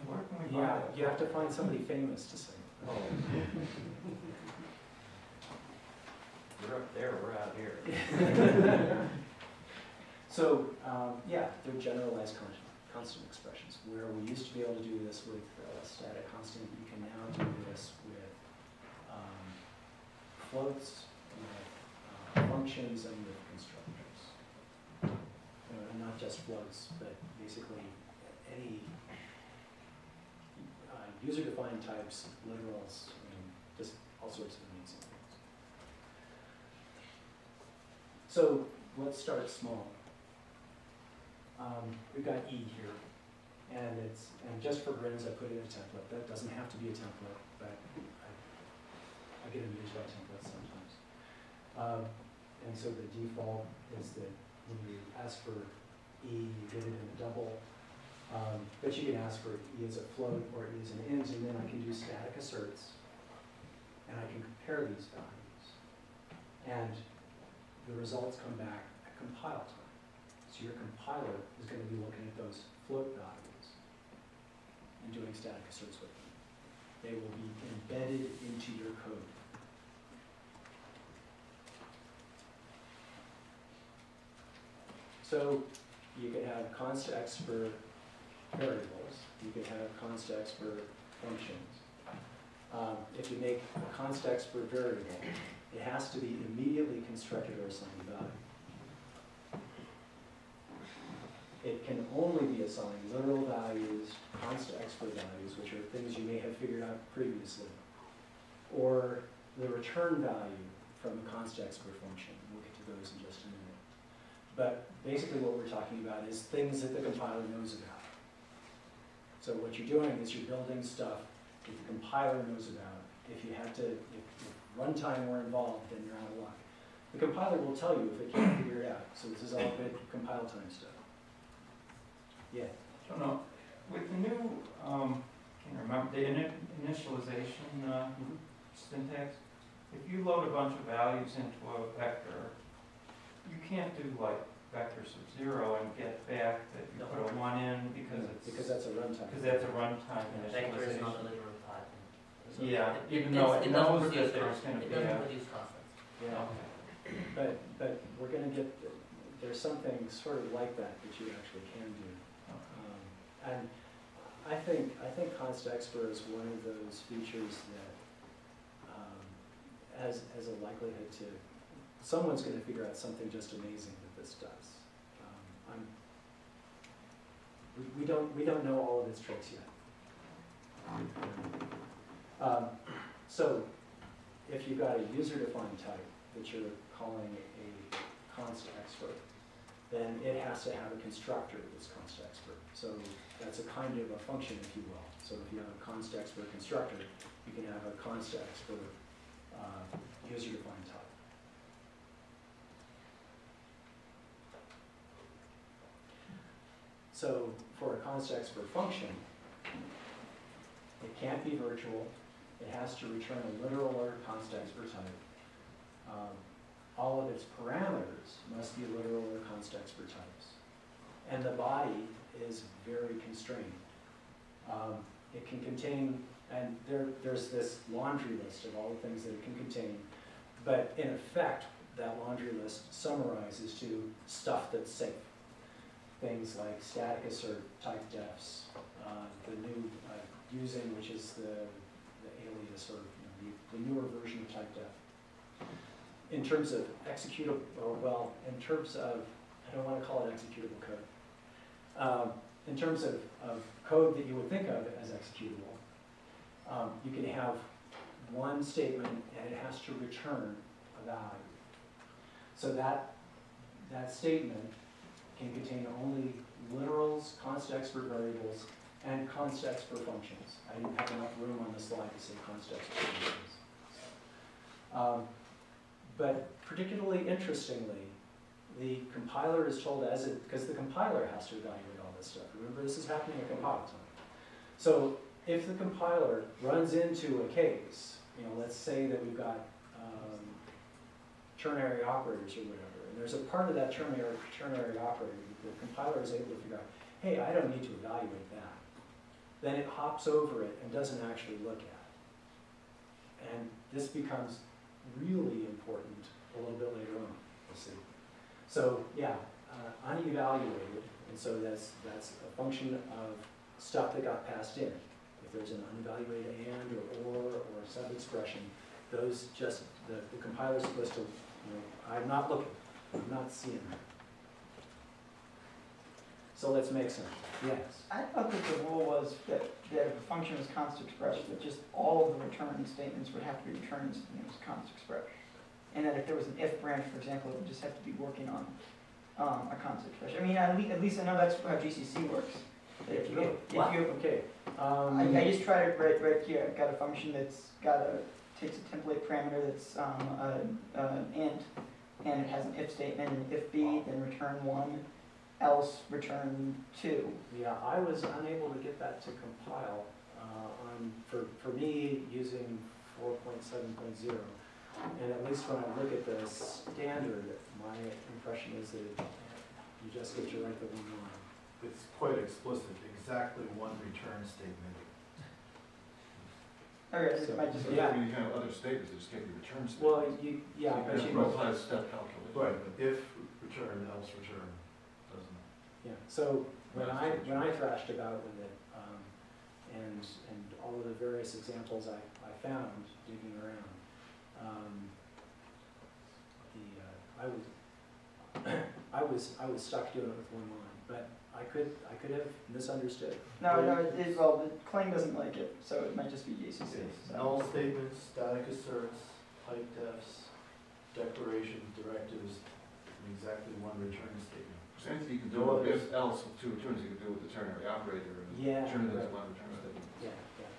Where can we buy that? You have to find somebody famous to sing. Oh. We're up there, we're out here. So yeah, they're generalized constant expressions. Where we used to be able to do this with static constant, you can now do this with floats, with functions, and with constructors. And not just floats, but basically any user-defined types, literals, just all sorts of amazing things. So let's start small. We've got E here, and just for grins, I put in a template. That doesn't have to be a template, but I get amused by templates sometimes. And so the default is that when you ask for E, you get it in a double. But you can ask for E as a float or E as an int, and then I can do static asserts, and I can compare these values. And the results come back at compile time. So your compiler is going to be looking at those float values and doing static asserts with them. They will be embedded into your code. So you could have const expert variables. You could have const expert functions. If you make a const expert variable, it has to be immediately constructed or assigned a value. It can only be assigned literal values, const expert values, which are things you may have figured out previously, or the return value from the const expert function. We'll get to those in just a minute. But basically what we're talking about is things that the compiler knows about. So what you're doing is you're building stuff that the compiler knows about. If you have to, if runtime were involved, then you're out of luck. The compiler will tell you if it can't figure it out. So this is all good compile time stuff. Yeah? I don't know. With the new, I can't remember, the initialization syntax, if you load a bunch of values into a vector, you can't do like vector sub-0 and get back that you put a 1 in because that's a runtime. Because that's a runtime initialization. Vector is not a literal type. So yeah, even though it knows that there's going to be a... It doesn't produce constants. Yeah. Okay. But we're going to get... There's something sort of like that that you actually can do. Okay. And I think const expert is one of those features that has a likelihood to... Someone's going to figure out something just amazing that this does. We don't know all of its tricks yet. So if you've got a user-defined type that you're calling a const expert, then it has to have a constructor that's const expert. So that's a kind of a function, if you will. So if you have a const expert constructor, you can have a const expert user-defined type. So for a const expert function, it can't be virtual. It has to return a literal or const expert type. All of its parameters must be literal or const expert types. And the body is very constrained. It can contain, and there's this laundry list of all the things that it can contain, But in effect, that laundry list summarizes to stuff that's safe. Things like static assert, type defs, the new using, which is the alias or you know, the newer version of type def. In terms of executable, or well, in terms of, I don't want to call it executable code. In terms of code that you would think of as executable, you can have one statement and it has to return a value. So that statement can contain only literals, const expert variables, and const expert functions. I didn't have enough room on the slide to say const expert functions. But particularly interestingly, the compiler is told as it, because the compiler has to evaluate all this stuff. Remember, this is happening at compile time. So if the compiler runs into a case, you know, let's say that we've got ternary operators or whatever, and there's a part of that ternary operator, the compiler is able to figure out, hey, I don't need to evaluate that. Then it hops over it and doesn't actually look at it. And this becomes really important a little bit later on, we'll see. So yeah, unevaluated, and so that's a function of stuff that got passed in. If there's an unevaluated and or sub-expression, those just, the compiler's supposed to, you know, I'm not looking, I'm not seeing them. So let's make some. Yes. I thought that the rule was that if a function was const expression, that just all of the return statements would have to be returned as const expression. And that if there was an if branch, for example, it would just have to be working on a const expression. I mean, at least I know that's how GCC works. If you, okay. I just tried it right here. I've got a function that's takes a template parameter that's an int, and it has an if statement, and if b, then return 1. Else return 2. Yeah, I was unable to get that to compile for me using 4.7.0, and at least when I look at the standard, my impression is that you just get to write the one line. It's quite explicit. Exactly one return statement. Okay, so might just you have other statements that just can't be return statements. Well, but you apply step calculation. Right. If return, else return. Yeah. So when I thrashed about with it, and all of the various examples I found digging around, I was stuck doing it with one line, but I could have misunderstood. No, it's all the claim doesn't like it, so it might just be GCC. Null statements, static asserts, type defs, declarations, directives, and exactly one return statement. You can do it if else with two returns, you can do it with the ternary operator and turn it into one return statement. Yeah, yeah.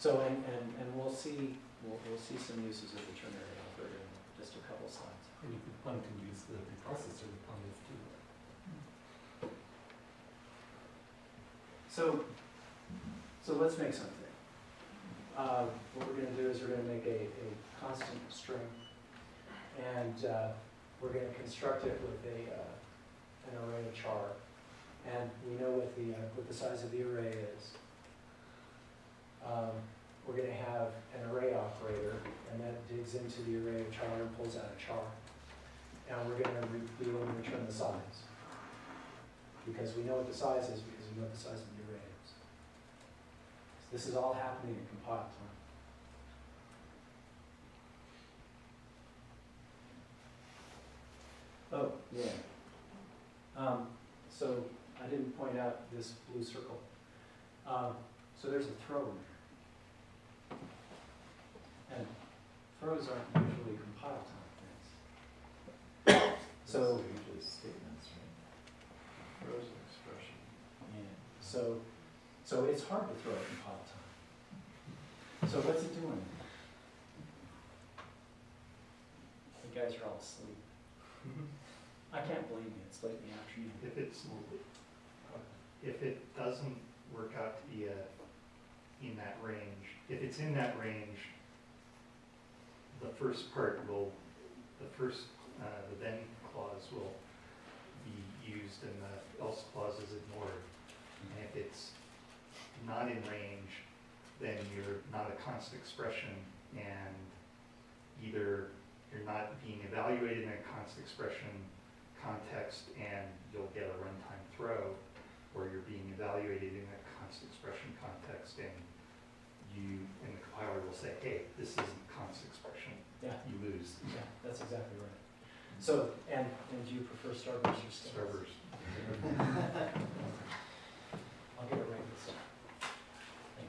So and we'll see some uses of the ternary operator in just a couple slides. And you could plan to use the preprocessor on this too. So let's make something. What we're going to do is we're going to make a constant string, and we're going to construct it with an array of char, and we know what the size of the array is. We're going to have an array operator, and that digs into the array of char and pulls out a char. And we're going to return the size, because we know what the size is because we know the size of the array is. So this is all happening in compile time. Oh yeah. So I didn't point out this blue circle. So there's a throw in there. And throws aren't usually compile time things. So those are usually statements, right? Throws an expression. Yeah. So it's hard to throw at compile time. So what's it doing? You guys are all asleep. I can't blame you, it's late in the afternoon. If it doesn't work out to be in that range, if it's in that range, the first part will, the then clause will be used and the else clause is ignored. And if it's not in range, then you're not a constant expression and either You're not being evaluated in a constant expression context, and you'll get a runtime throw, or you're being evaluated in a constant expression context, and the compiler will say, hey, this isn't constant expression. Yeah. You lose. Yeah, that's exactly right. So, and do you prefer starburst or stars? Starburst. I'll get it right this time. Thank you.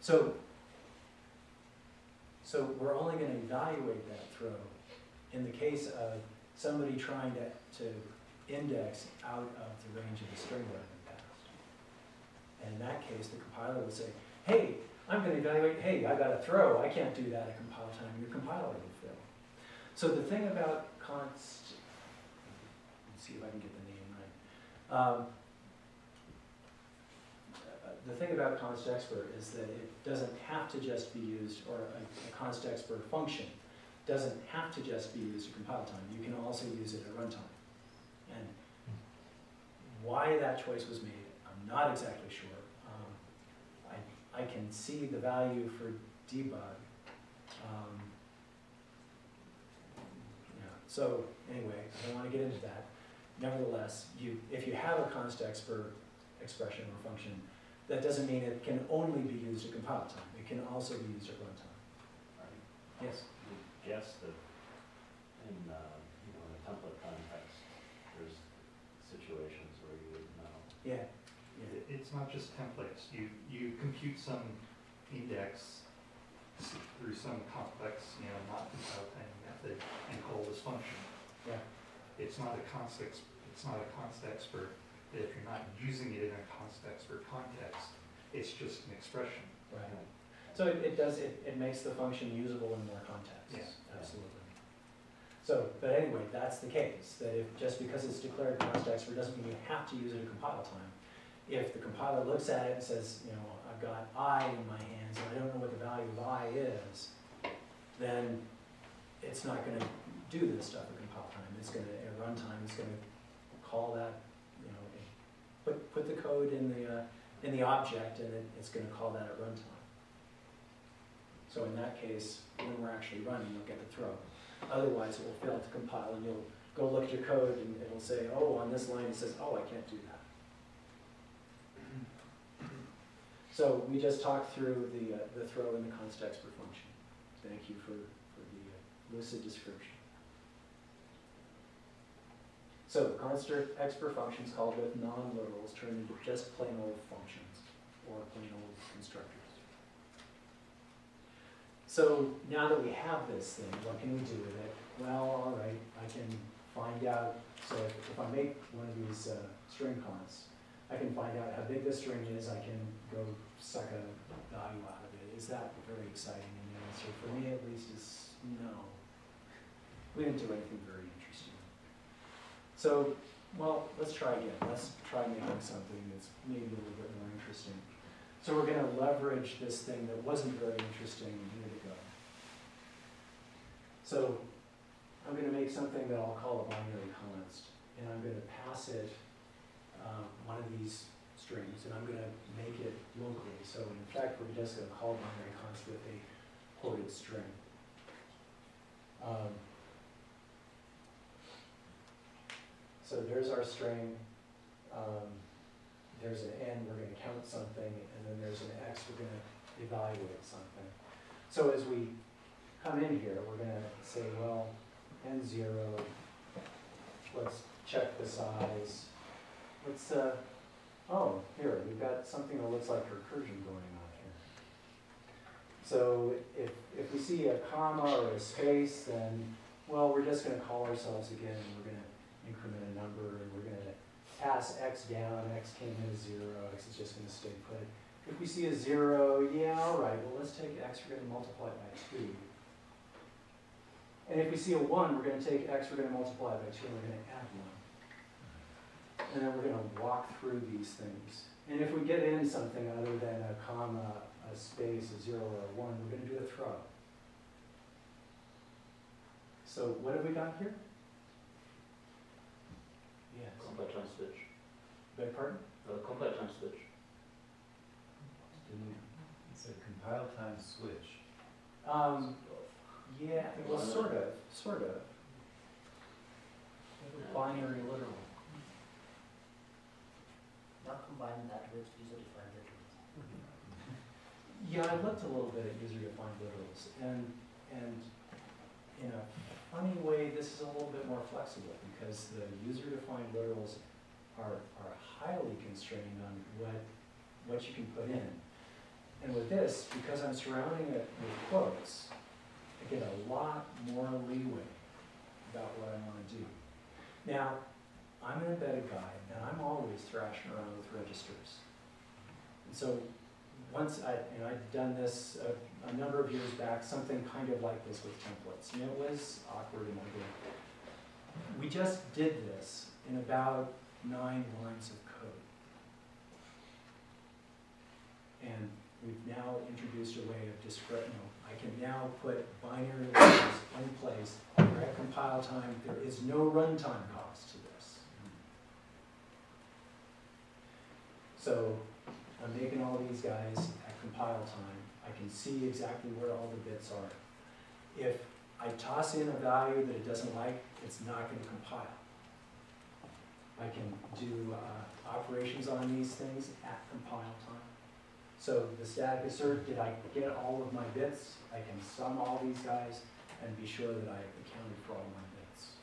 So we're only going to evaluate that throw in the case of somebody trying to index out of the range of the string length in the past. And in that case, the compiler would say, hey, I'm going to evaluate, hey, I got a throw. I can't do that at compile time. Your compiler will fail. So the thing about const, let's see if I can get the name right. The thing about const expert is that it doesn't have to just be used, or a const expert function doesn't have to just be used at compile time. You can also use it at runtime. And why that choice was made, I'm not exactly sure. I can see the value for debug. So anyway, I don't want to get into that. Nevertheless, if you have a const expert expression or function, that doesn't mean it can only be used at compile time. It can also be used at runtime. Right. Yes? I would guess that in in a template context, there's situations where you would know. Yeah. It's not just templates. You compute some index through some complex, not compile time method, and call this function. Yeah. It's not a const expert. If you're not using it in a const expert context, it's just an expression. Right. So it makes the function usable in more contexts. Yeah. Absolutely. So, but anyway, that's the case. That if just because it's declared const expert doesn't mean you have to use it at compile time. If the compiler looks at it and says, I've got I in my hands, and I don't know what the value of I is, then it's not going to do this stuff at compile time. It's going to, at runtime, it's going to call that, put the code in the object, and it's going to call that at runtime. So in that case, when we're actually running, you'll get the throw. Otherwise, it will fail to compile, and you'll go look at your code, and it'll say, oh, on this line, it says, oh, I can't do that. So we just talked through the throw and the const expert function. Thank you for the lucid description. So const expert functions called with non-literals turn into just plain old functions or plain old constructors. So now that we have this thing, what can we do with it? Well, all right, I can find out. So if I make one of these string consts, I can find out how big this string is. I can go suck a value out of it. Is that very exciting? And the answer for me, at least, is no. We didn't do anything very interesting. So, well, let's try again. Let's try making something that's maybe a little bit more interesting. So we're going to leverage this thing that wasn't very interesting a minute ago. So I'm going to make something that I'll call a binary const, and I'm going to pass it one of these strings, and I'm going to make it locally. So in fact, we're just going to call binary const with a quoted string. So there's our string. There's an n. We're going to count something, and then there's an x. We're going to evaluate something. So as we come in here, we're going to say, well, n0. Let's check the size. Let's, oh, here, we've got something that looks like recursion going on here. So if we see a comma or a space, then, well, we're just going to call ourselves again, and we're going to increment a number, and we're going to pass x down. X came in as 0. X is just going to stay put. If we see a 0, yeah, all right, well, let's take x. We're going to multiply it by 2. And if we see a 1, we're going to take x. We're going to multiply it by 2, and we're going to add 1. And then we're going to walk through these things. And if we get in something other than a comma, a space, a 0, or a 1, we're going to do a throw. So what have we got here? Yes. Compile time switch. Beg pardon? Compile time switch. It's a compile time switch. Yeah, it was sort of. Binary literal. Not combining that with user-defined literals. Mm-hmm. Yeah, I looked a little bit at user-defined literals, and in a funny way, this is a little bit more flexible because the user-defined literals are highly constrained on what you can put in. And with this, because I'm surrounding it with quotes, I get a lot more leeway about what I want to do. Now, I'm an embedded guy, and I'm always thrashing around with registers. And so once I'd done this a number of years back, something kind of like this with templates, and it was awkward and ugly. We just did this in about 9 lines of code. And we've now introduced a way of I can now put binary labels in place. We're at compile time. There is no runtime cost to this. So I'm making all these guys at compile time. I can see exactly where all the bits are. If I toss in a value that it doesn't like, it's not going to compile. I can do operations on these things at compile time. So the static assert, did I get all of my bits? I can sum all these guys and be sure that I accounted for all my bits.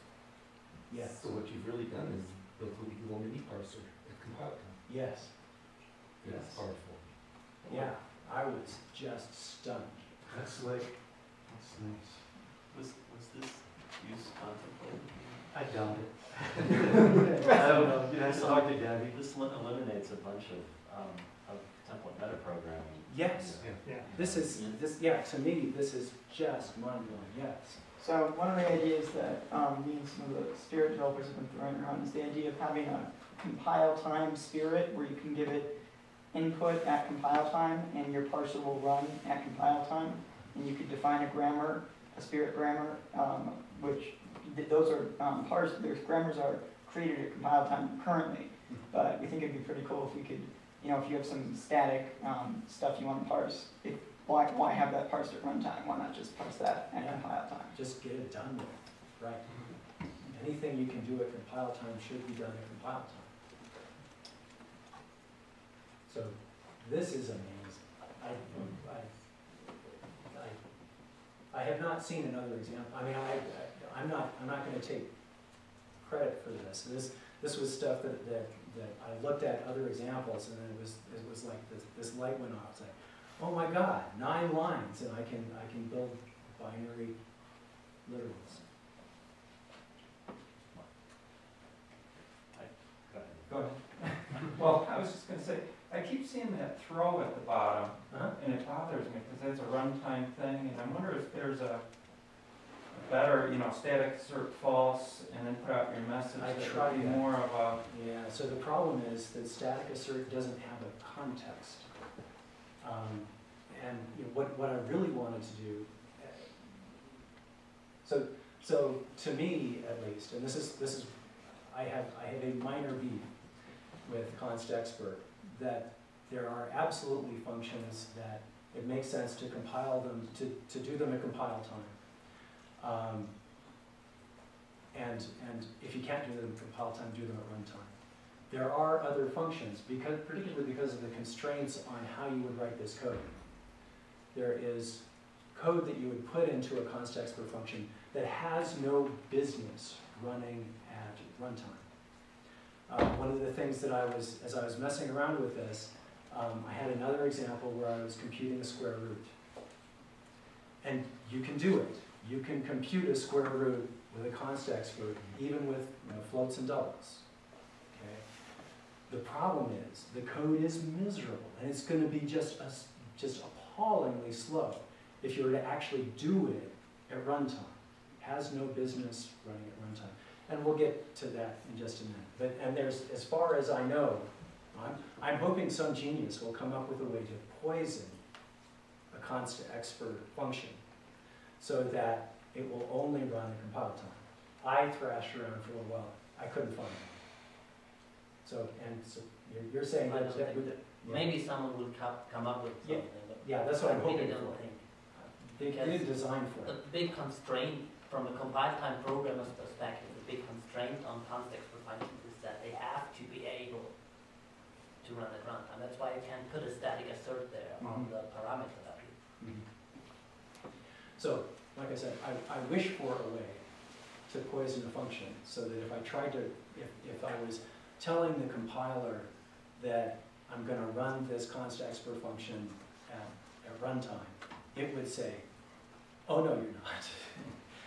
Yes. So what you've really done is built a little mini parser at compile time. Yes. That's powerful. Yeah, I was just stunned. That's slick. That's nice. Was this used contemplated? I doubt it. I don't know. You know, it's hard to Gabby. This eliminates a bunch of template metaprogramming. Yes. Yeah. This to me, this is just mind-blowing, yes. So one of the ideas that me and some of the Spirit developers have been throwing around is the idea of having a compile time Spirit where you can give it input at compile time and your parser will run at compile time. And you could define a grammar, a Spirit grammar, which those are grammars are created at compile time currently. But we think it'd be pretty cool if we could, you know, if you have some static stuff you want to parse, why have that parsed at runtime? Why not just parse that at compile time? Just get it done with, right? Anything you can do at compile time should be done at compile time. So this is amazing. I have not seen another example. I mean, I'm not going to take credit for this. This was stuff that I looked at other examples, and then it was like this light went off. It's like, oh my God, 9 lines, and I can build binary literals. Go ahead. Well, I was just going to say, I keep seeing that throw at the bottom, and it bothers me because that's a runtime thing, and I wonder if there's a better, static assert false, and then put out your message. Yeah. So the problem is that static assert doesn't have a context, and what I really wanted to do. So to me at least, and this is, I have a minor beef with constexpert that there are absolutely functions that it makes sense to compile them to do them at compile time. And if you can't do them at compile time, do them at runtime. There are other functions, particularly because of the constraints on how you would write this code. There is code that you would put into a constexpert function that has no business running at runtime. One of the things that as I was messing around with this, I had another example where I was computing a square root. And you can do it. You can compute a square root with a constexpert, even with floats and doubles. Okay. The problem is the code is miserable, and it's going to be just appallingly slow if you were to actually do it at runtime. It has no business running at runtime, and we'll get to that in just a minute. And there's, as far as I know, I'm hoping some genius will come up with a way to poison a constexpert function, so that it will only run at compile time. I thrashed around for a while. I couldn't find it. So you're saying that maybe someone would come up with something. Yeah, that's what I'm hoping for. The big constraint from a compile time programmer's perspective, the big constraint on context profiling is that they have to be able to run at runtime. That's why you can't put a static assert there on the parameter value. So, like I said, I wish for a way to poison a function so that if I tried to, if I was telling the compiler that I'm going to run this const expert function at runtime, it would say, oh no, you're not.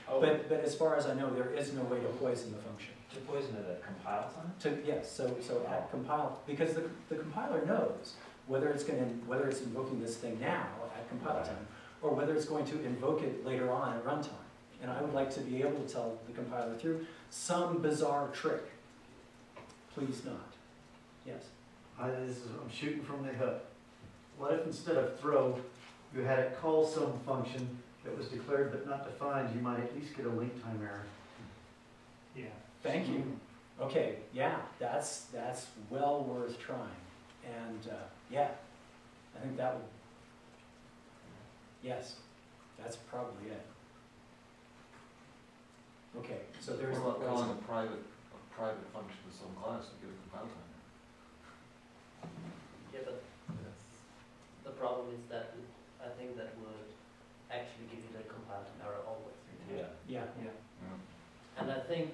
Oh. But as far as I know, there is no way to poison the function. To poison it at compile time? Yes. So at compile, because the compiler knows whether it's invoking this thing now at compile time, or whether it's going to invoke it later on at runtime. And I would like to be able to tell the compiler through some bizarre trick. Please not. Yes. I'm shooting from the hip. What if instead of throw, you had it call some function that was declared but not defined? You might at least get a link time error. Yeah. Thank you. Okay. Yeah, that's well worth trying. And yeah, I think that would. Yes, that's probably it. Okay. So there's what about calling a private function to some class to give a compile time. Yeah, but the problem is that I think that would actually give you the compile time error always. Yeah. And I think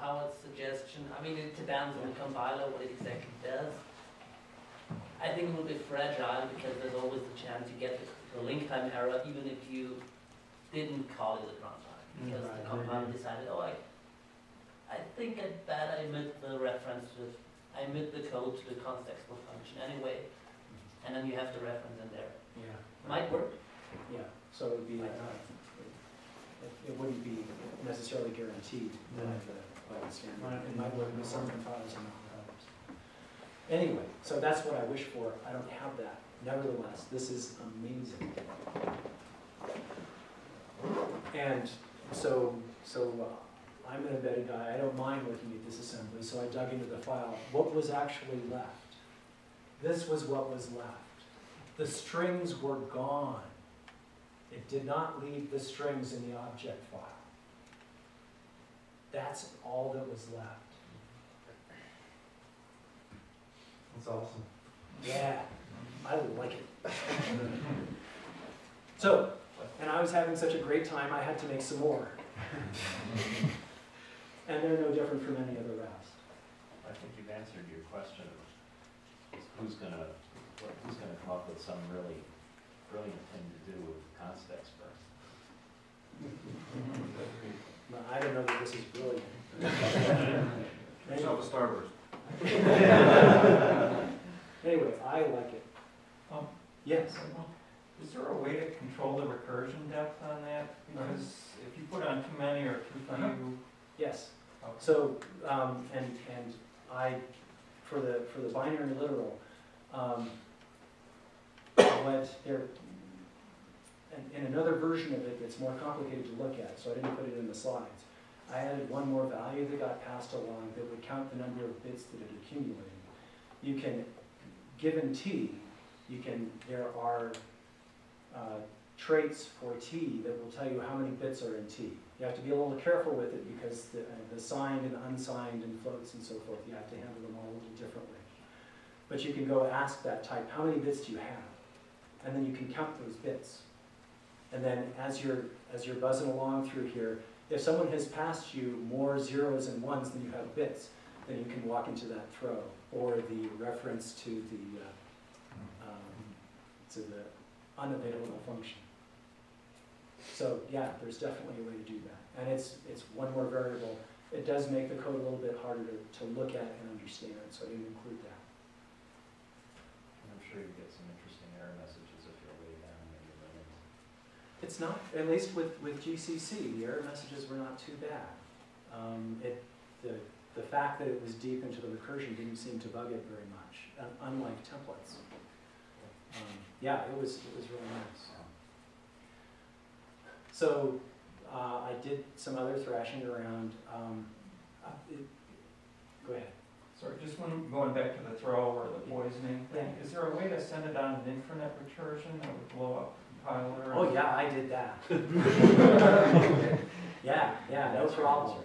Howard's suggestion, I mean, it depends on the compiler what it exactly does. I think it will be fragile because there's always the chance you get the link time error even if you didn't call it at runtime, because the compiler decided, oh, I think I bet I missed the reference to, I missed the code to the const export function anyway, and then you have the reference in there. Yeah. Might work. Yeah, so it would be, it wouldn't be necessarily guaranteed by the standard. It might work with some compilers and not with others. Anyway, so that's what I wish for. I don't have that. Nevertheless, this is amazing. And so I'm an embedded guy. I don't mind looking at this assembly, so I dug into the file. What was actually left? This was what was left. The strings were gone. It did not leave the strings in the object file. That's all that was left. That's awesome. Yeah, I like it. So, and I was having such a great time, I had to make some more. And they're no different from any other routes. I think you've answered your question. Who's gonna come up with some really brilliant thing to do with const expert? No, I don't know that this is brilliant. Yourself a Starburst. Anyway, I like it. Yes? Is there a way to control the recursion depth on that? Because if you put on too many or too few... Yes. Okay. So, for the binary literal, in another version of it that's more complicated to look at, so I didn't put it in the slides, I added one more value that got passed along that would count the number of bits that it accumulated. You can, given t, you can, there are traits for t that will tell you how many bits are in t. You have to be a little careful with it because the signed and unsigned and floats and so forth, you have to handle them all a little differently. But you can go ask that type, how many bits do you have? And then you can count those bits. And then as you're buzzing along through here, if someone has passed you more zeros and ones than you have bits, then you can walk into that throw or the reference to the unavailable function. So yeah, there's definitely a way to do that. And it's one more variable. It does make the code a little bit harder to look at and understand, so I didn't include that. I'm sure you get some interesting error messages if you're way down in your limit. It's not, at least with GCC, the error messages were not too bad. The fact that it was deep into the recursion didn't seem to bug it very much, unlike templates. Yeah, it was really nice. So I did some other thrashing around. Go ahead. Sorry, just going back to the throw or the poisoning thing. Is there a way to send it on an infinite recursion that would blow up compiler? Oh yeah, I did that. yeah, no problem.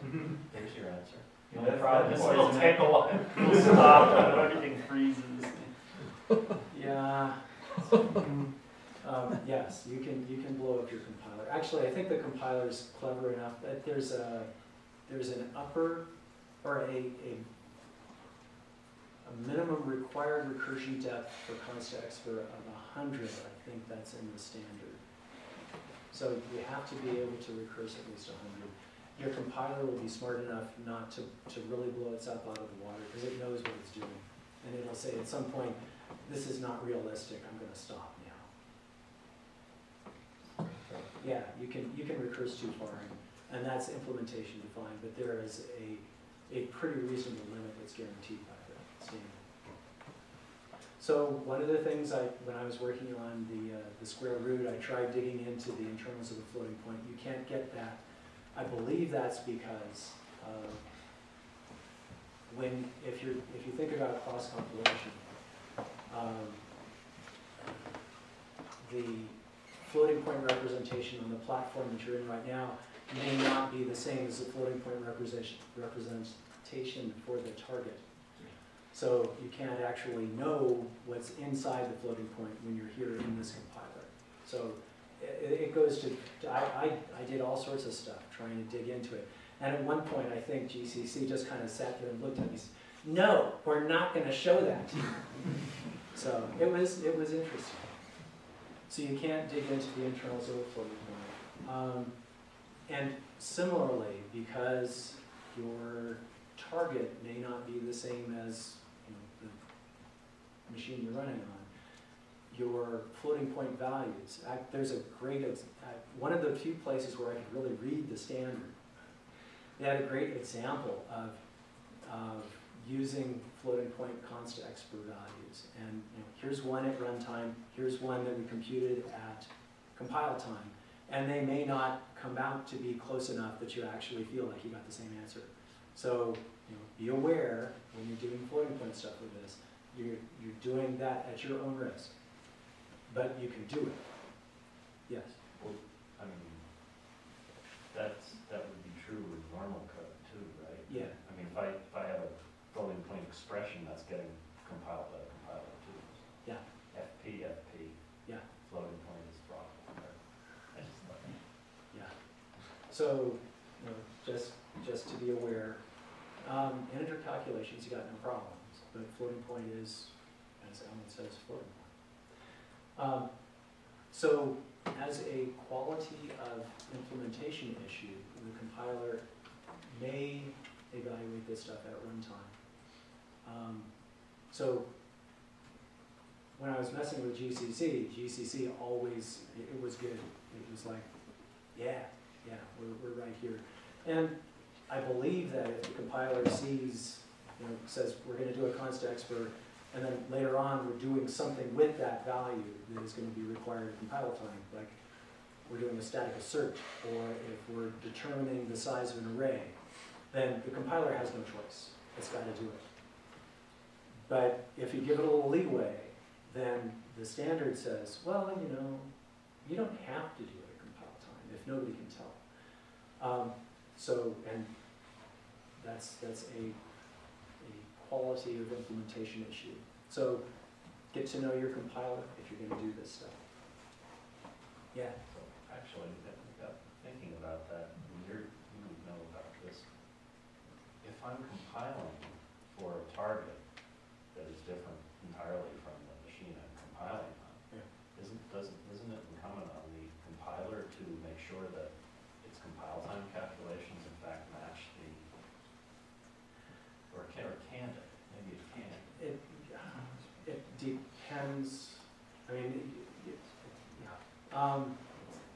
There's your answer. Yeah, no problem. This will take a while. We'll stop and everything freezes. Yeah. Yes, you can blow up your compiler. Actually, I think the compiler is clever enough that there's an upper or a minimum required recursion depth for constexpr of 100. I think that's in the standard. So you have to be able to recurse at least 100. Your compiler will be smart enough not to really blow itself out of the water because it knows what it's doing, and it'll say at some point, "This is not realistic. I'm going to stop." Yeah, you can recurse too far, and that's implementation defined, but there is a pretty reasonable limit that's guaranteed by the standard. So one of the things when I was working on the square root, I tried digging into the internals of the floating point. You can't get that. I believe that's because if you think about cross compilation, the floating point representation on the platform that you're in right now may not be the same as the floating point representation for the target. So you can't actually know what's inside the floating point when you're here in this compiler. So it goes to I did all sorts of stuff trying to dig into it. And at one point, I think GCC just kind of sat there and looked at me and said, "No, we're not going to show that." So it was interesting. So you can't dig into the internals of a floating point. And similarly, because your target may not be the same as the machine you're running on, your floating point values. There's a great, one of the few places where I could really read the standard. They had a great example of using floating point constexpr values. And here's one at runtime, here's one that we computed at compile time, and they may not come out to be close enough that you actually feel like you got the same answer. So be aware when you're doing floating point stuff with this, you're doing that at your own risk. But you can do it. Yes? Well, I mean, that would be true with normal code too, right? Yeah. I mean, if I have a floating point expression that's getting compiled by a compiler too. Yeah. FP. Yeah. Floating point is wrong. Right? Yeah. So, just to be aware, integer calculations you got no problems, but floating point is, as Alan says, floating point. So, as a quality of implementation issue, the compiler may evaluate this stuff at runtime. So when I was messing with GCC always, it was good. It was like, yeah, we're right here. And I believe that if the compiler sees, says we're going to do a constexpr, and then later on we're doing something with that value that is going to be required at compile time, like we're doing a static assert, or if we're determining the size of an array, then the compiler has no choice. It's got to do it. But if you give it a little leeway, then the standard says, well, you don't have to do it at compile time if nobody can tell. And that's a quality of implementation issue. So get to know your compiler if you're going to do this stuff. Yeah. So actually, I got thinking about that. You would know about this. If I'm compiling for a target that is different entirely from the machine I'm compiling on. Yeah. Isn't it incumbent on the compiler to make sure that its compile time calculations in fact match the, or can it? Maybe it can. It depends. I mean,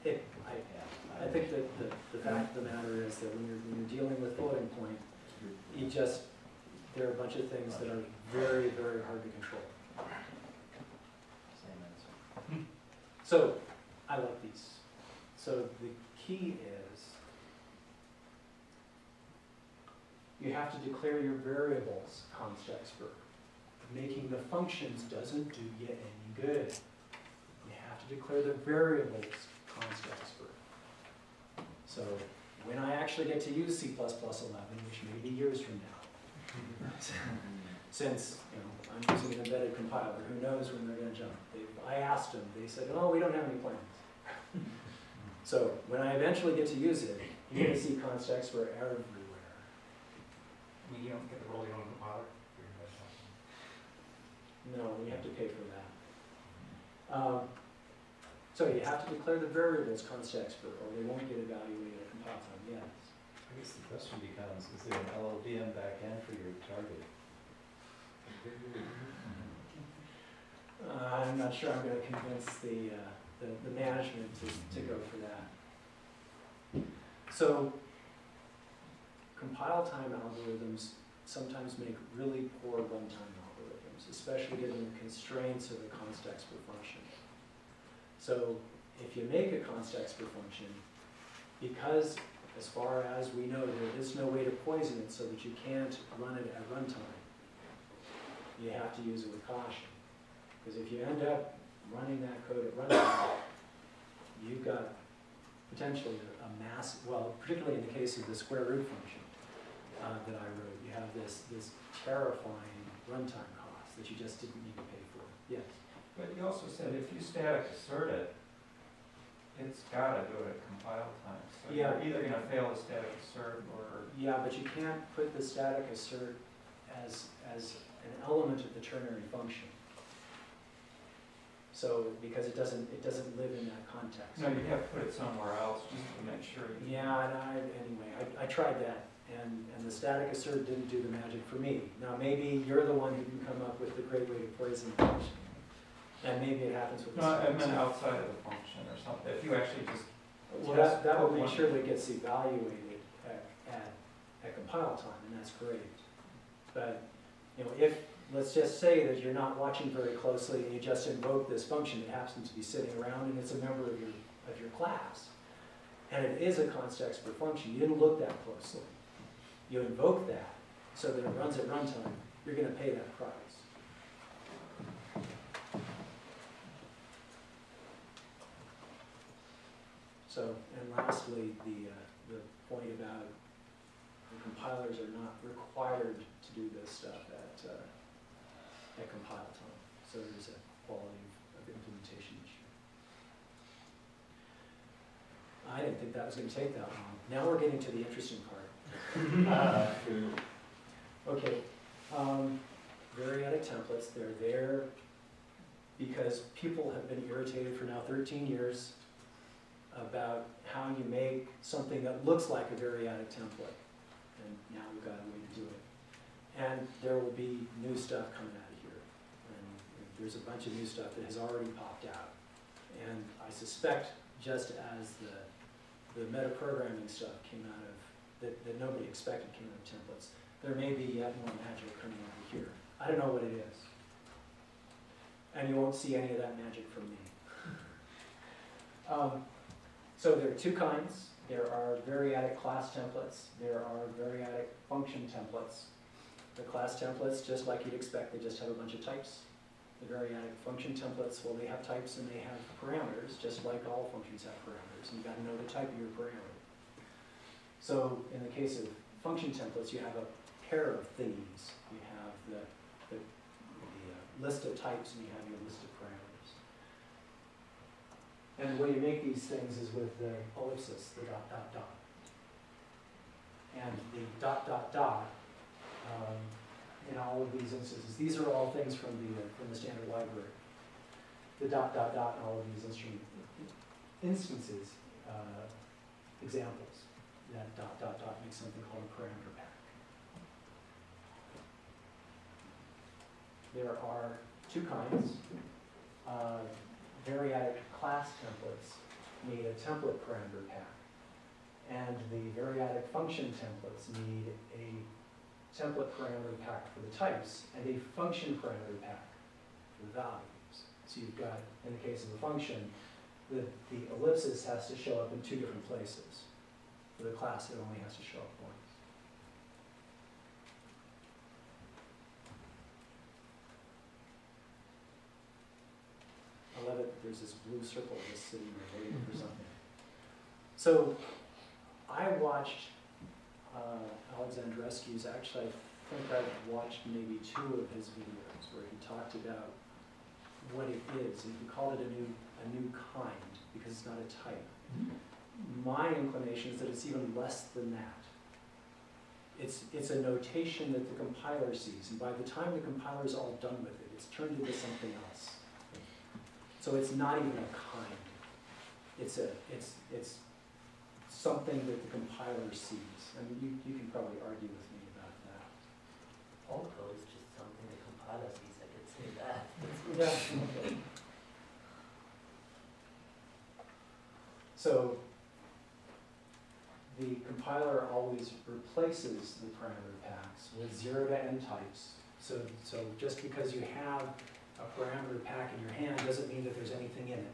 yeah. I think that the fact of the matter is that when you're dealing with floating point, you just there are a bunch of things that are very, very hard to control. Same answer. So, I like these. So the key is you have to declare your variables constexpr. Making the functions doesn't do you any good. You have to to declare the variables constructs for. So when I actually get to use C++11, which may be years from now, since I'm using an embedded compiler, who knows when they're going to jump? I asked them. They said, "Oh, we don't have any plans." So when I eventually get to use it, you're going to see constructs for everywhere. I mean, you don't get the rolling on the compiler. No, we have to pay for that. So you have to declare the variables context for, or they won't get evaluated at compile time. Yes. I guess the question becomes: is there an LLVM backend for your target? I'm not sure. I'm going to convince the management to go for that. So compile time algorithms sometimes make really poor runtime algorithms, especially given the constraints of the const expert function. So if you make a const expert function, because as far as we know, there is no way to poison it so that you can't run it at runtime, you have to use it with caution. Because if you end up running that code at runtime, you've got potentially a mass, well, particularly in the case of the square root function that I wrote, you have this terrifying runtime costs that you just didn't need to pay for. Yes? But you also said if you static assert it, it's got to do it at compile time. So yeah, you're either going to fail the static assert or... Yeah, but you can't put the static assert as an element of the ternary function. So, because it doesn't live in that context. No, you have to put it somewhere else just to make sure. You... Yeah, and I tried that. And the static assert didn't do the magic for me. Now maybe you're the one who can come up with the great way to poison the function. And maybe it happens with the static assert. No, I meant outside of the function or something. If you actually just... Well, that will make sure that it gets evaluated at compile time, and that's great. But, if, let's just say that you're not watching very closely and you just invoke this function that happens to be sitting around and it's a member of your class. And it is a const expert function. You didn't look that closely. You invoke that so that it runs at runtime, you're going to pay that price. So, and lastly, the point about the compilers are not required to do this stuff at compile time. So there's a quality of implementation issue. I didn't think that was going to take that long. Now we're getting to the interesting part. Okay, variadic templates, they're there because people have been irritated for now 13 years about how you make something that looks like a variadic template, and now we've got a way to do it. And there will be new stuff coming out of here, and there's a bunch of new stuff that has already popped out. And I suspect just as the metaprogramming stuff came out of that nobody expected came out of templates, there may be yet more magic coming out of here. I don't know what it is. And you won't see any of that magic from me. So there are two kinds. There are variadic class templates. There are variadic function templates. The class templates, just like you'd expect, they just have a bunch of types. The variadic function templates, well, they have types and they have parameters, just like all functions have parameters. You've got to know the type of your parameter. So in the case of function templates, you have a pair of themes. You have the list of types, and you have your list of parameters. And the way you make these things is with the ellipsis, the dot, dot, dot. And the dot, dot, dot, in all of these instances, these are all things from the standard library. The dot, dot, dot in all of these instances, examples. That dot, dot, dot makes something called a parameter pack. There are two kinds. Variadic class templates need a template parameter pack. And the variadic function templates need a template parameter pack for the types and a function parameter pack for the values. So you've got, in the case of a function, the ellipsis has to show up in two different places. For the class, it only has to show up once. I love it. There's there's this blue circle just sitting there waiting for something. So I watched Alexandrescu's, actually I think I've watched maybe two of his videos where he talked about what it is, and he called it a new kind because it's not a type. My inclination is that it's even less than that. It's a notation that the compiler sees, and by the time the compiler's all done with it, it's turned into something else. So it's not even a kind. It's something that the compiler sees. I mean, you can probably argue with me about that. Although it's just something the compiler sees, I could say that. Yeah. Okay. So the compiler always replaces the parameter packs with 0 to n types. So just because you have a parameter pack in your hand doesn't mean that there's anything in it.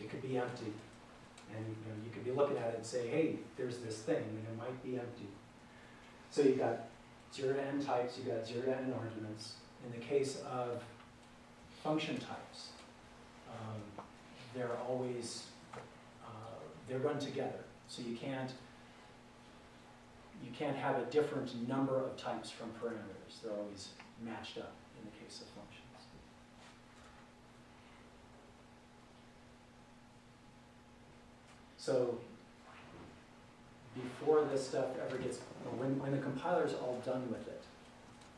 It could be empty. And you could be looking at it and say, hey, there's this thing, and it might be empty. So you've got 0 to n types, you've got 0 to n arguments. In the case of function types, they're always, they run together. So you can't have a different number of types from parameters. They're always matched up in the case of functions. So before this stuff ever gets, when the compiler's all done with it,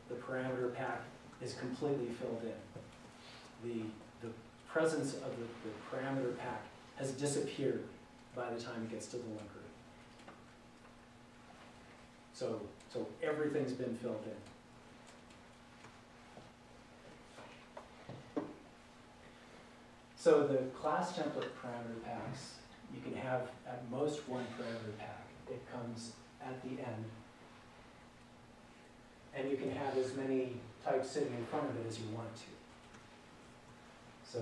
the parameter pack is completely filled in. The presence of the parameter pack has disappeared by the time it gets to the linker. So everything's been filled in. So the class template parameter packs, you can have at most one parameter pack. It comes at the end. And you can have as many types sitting in front of it as you want to. So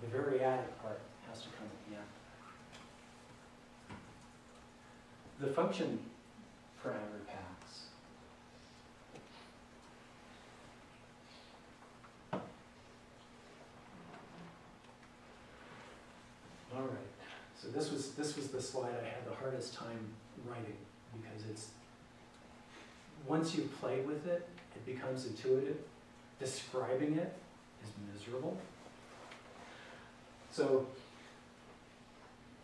the variadic part has to come at the end. The function parameter packs. All right. So this was the slide I had the hardest time writing, because it's, once you play with it, it becomes intuitive. Describing it is miserable. So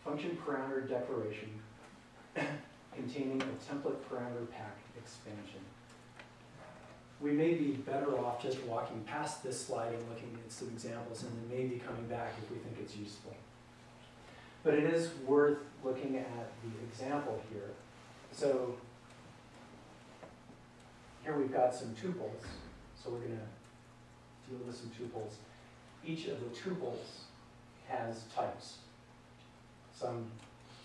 function parameter declaration containing a template parameter pack expansion. We may be better off just walking past this slide and looking at some examples, and then maybe coming back if we think it's useful. But it is worth looking at the example here. So here we've got some tuples. So we're going to deal with some tuples. Each of the tuples has types, some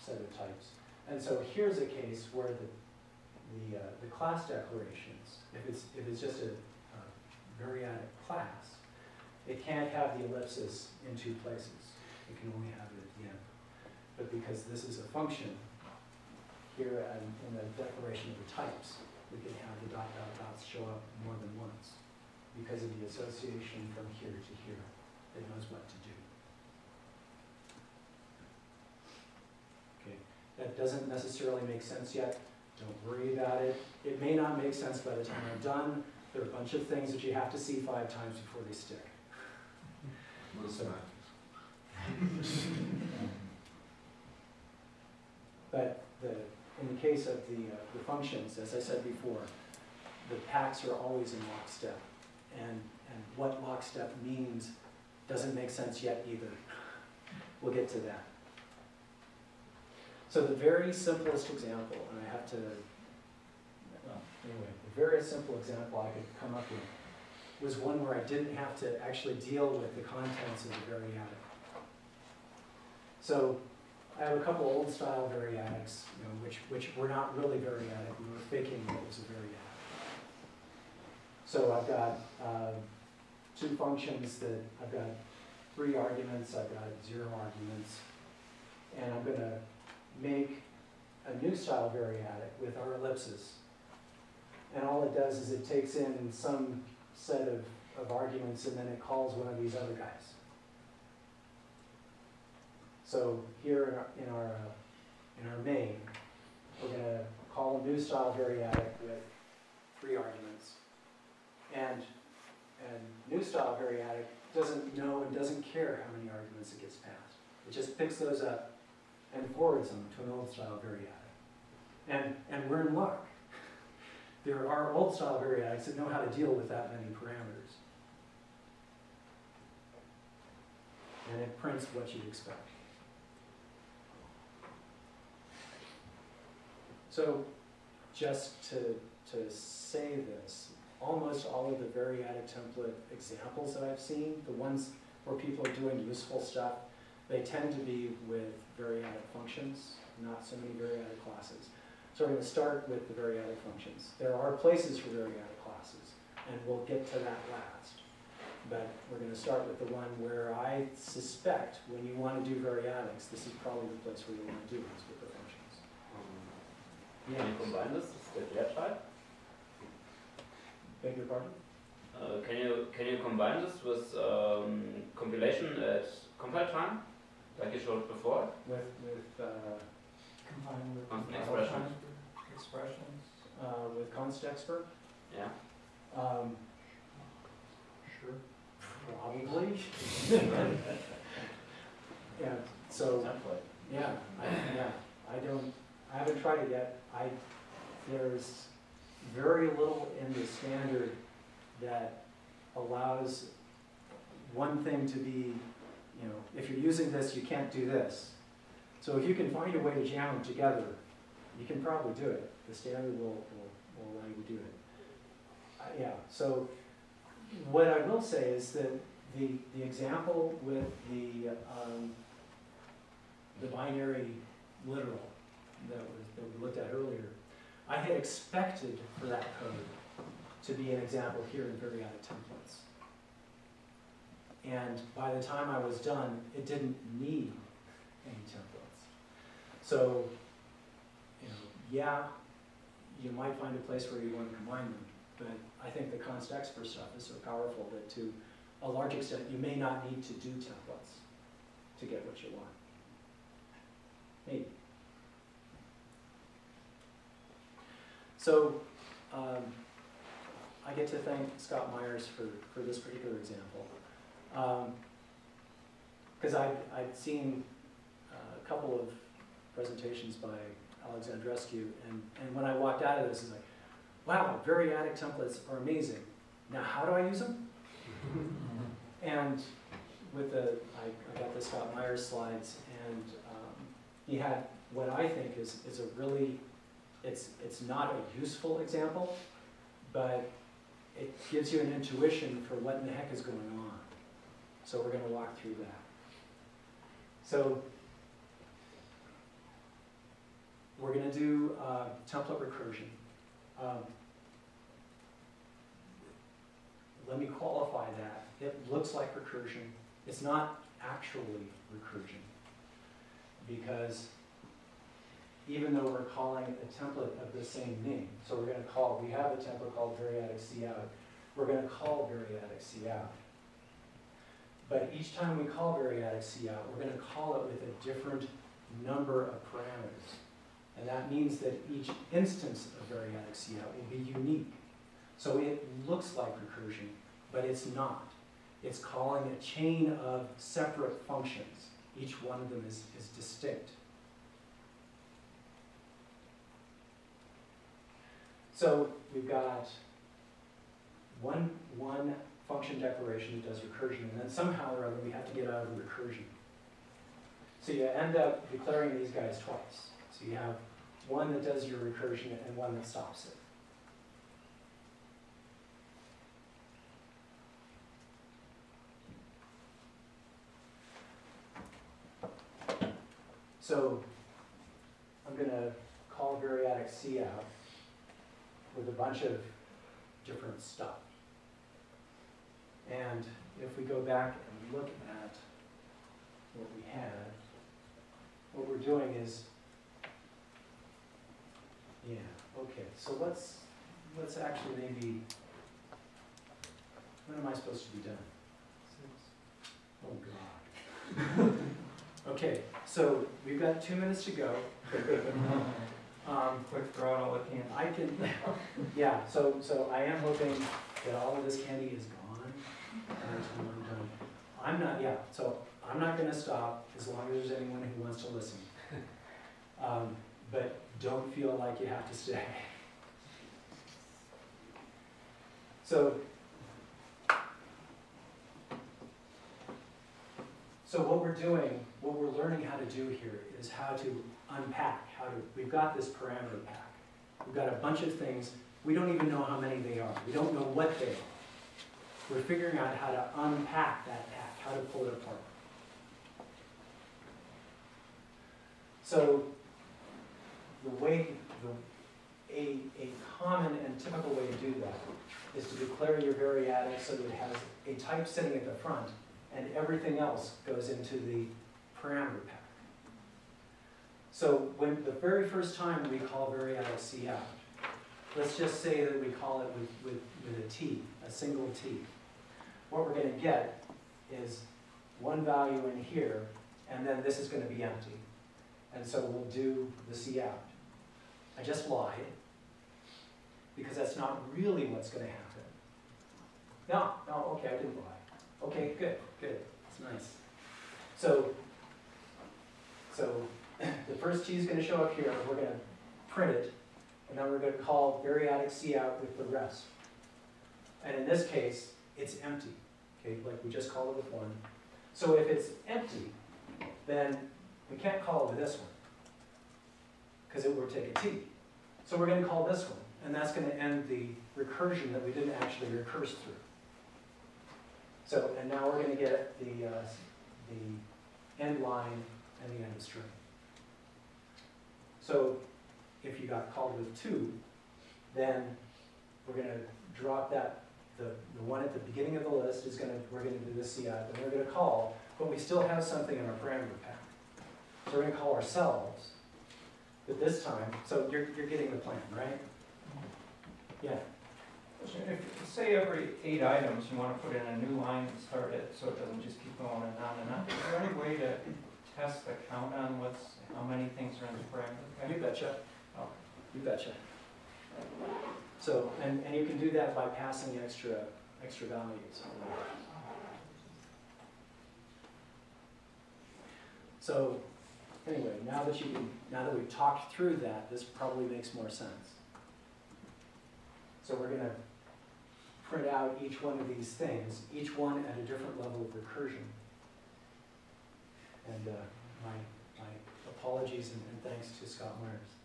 set of types. And so here's a case where the class declarations, if it's just a variadic class, it can't have the ellipsis in two places. It can only have it at the end. But because this is a function, here in the declaration of the types, we can have the dot dot dots show up more than once because of the association from here to here. It knows what to do. That doesn't necessarily make sense yet. Don't worry about it. It may not make sense by the time I'm done. There are a bunch of things that you have to see 5 times before they stick. So. But in the case of the functions, as I said before, the packs are always in lockstep. And what lockstep means doesn't make sense yet either. We'll get to that. So the very simplest example, and I have to, well, anyway, the very simple example I could come up with was one where I didn't have to actually deal with the contents of the variadic. So I have a couple old style variadics, which were not really variadic. We were faking what was a variadic. So I've got two functions that I've got 3 arguments. I've got 0 arguments, and I'm going to make a new style variadic with our ellipsis. And all it does is it takes in some set of arguments, and then it calls one of these other guys. So here in our main, we're going to call a new style variadic with 3 arguments. And new style variadic doesn't know and doesn't care how many arguments it gets past. It just picks those up and forwards them to an old style variadic. And we're in luck. There are old style variadics that know how to deal with that many parameters. And it prints what you'd expect. So just to say this, almost all of the variadic template examples that I've seen, the ones where people are doing useful stuff, they tend to be with variadic functions, not so many variadic classes. So we're going to start with the variadic functions. There are places for variadic classes, and we'll get to that last. But we're going to start with the one where I suspect when you want to do variadics, this is probably the place where you want to do this with the functions. Can you combine this with the type? Beg your pardon? Can you combine this with compilation at compile time, like you showed before? With combined with constant expressions with constant expert? Yeah. Sure. Probably. Yeah. So. Yeah. I don't. I haven't tried it yet. There's very little in the standard that allows one thing to be. You know, if you're using this, you can't do this. So if you can find a way to jam them together, you can probably do it. The standard will allow you to do it. Yeah. So. What I will say is that the example with the binary literal that we looked at earlier, I had expected for that code to be an example here in variadic templates. And by the time I was done, it didn't need any templates. So, you know, yeah, you might find a place where you want to combine them. But I think the const expert stuff is so powerful that to a large extent, you may not need to do templates to get what you want. Maybe. So I get to thank Scott Meyers for this particular example. Because I'd seen a couple of presentations by Alexandrescu, and when I walked out of this, it's like, wow, variadic templates are amazing. Now, how do I use them? And with I got the Scott Meyers slides, and he had what I think is a really, it's not a useful example, but it gives you an intuition for what in the heck is going on. So we're going to walk through that. So we're going to do template recursion. Let me qualify that. It looks like recursion. It's not actually recursion, because even though we're calling a template of the same name, so we're going to call, we have a template called variadic cout. We're going to call variadic cout. But each time we call variadic cout, we're going to call it with a different number of parameters. And that means that each instance of variadic cout will be unique. So it looks like recursion, but it's not. It's calling a chain of separate functions. Each one of them is distinct. So we've got one function declaration that does recursion, and then somehow or other we have to get out of the recursion. So you end up declaring these guys twice. So you have one that does your recursion and one that stops it. So I'm going to call variadic cout with a bunch of different stuff. And if we go back and look at what we had, what we're doing is yeah, okay, so let's actually maybe, when am I supposed to be done? 6. Oh, God. Okay, so we've got 2 minutes to go. Quick throw out all the candy. I can, yeah. So I am hoping that all of this candy is gone. I'm not. Yeah. So I'm not going to stop as long as there's anyone who wants to listen. But don't feel like you have to stay. So what we're doing, what we're learning how to do here is how to unpack, we've got this parameter pack. We've got a bunch of things. We don't even know how many they are. We don't know what they are. We're figuring out how to unpack that pack, how to pull it apart. So the way, a common and typical way to do that is to declare your variadic so that it has a type sitting at the front and everything else goes into the parameter pack. So when the very first time we call variadic C out, let's just say that we call it with a T, a single T. What we're going to get is one value in here, and then this is going to be empty. And so we'll do the C out. I just lied, because that's not really what's going to happen. No, okay, I didn't lie. Okay, good, that's nice. So the first T is going to show up here, we're going to print it, and then we're going to call variadic C out with the rest. And in this case, it's empty, okay, like we just called it with one. So if it's empty, then we can't call it with this one, because it will take a T. So we're going to call this one, and that's going to end the recursion that we didn't actually recurse through. So, and now we're going to get the end line and the end of string. So if you got called with 2, then we're going to drop that, the one at the beginning of the list is going to, we're going to do the C out, then we're going to call, but we still have something in our parameter pack. So we're going to call ourselves, but this time, so you're getting the plan, right? Yeah. If, say every 8 items you want to put in a new line and start it so it doesn't just keep going and on, is there any way to test the count on how many things are in the parameter? Okay. You betcha. Oh. You betcha. So, and you can do that by passing extra values. So anyway, now that we've talked through that, this probably makes more sense. So we're going to print out each one of these things, each one at a different level of recursion. And my apologies and thanks to Scott Meyers.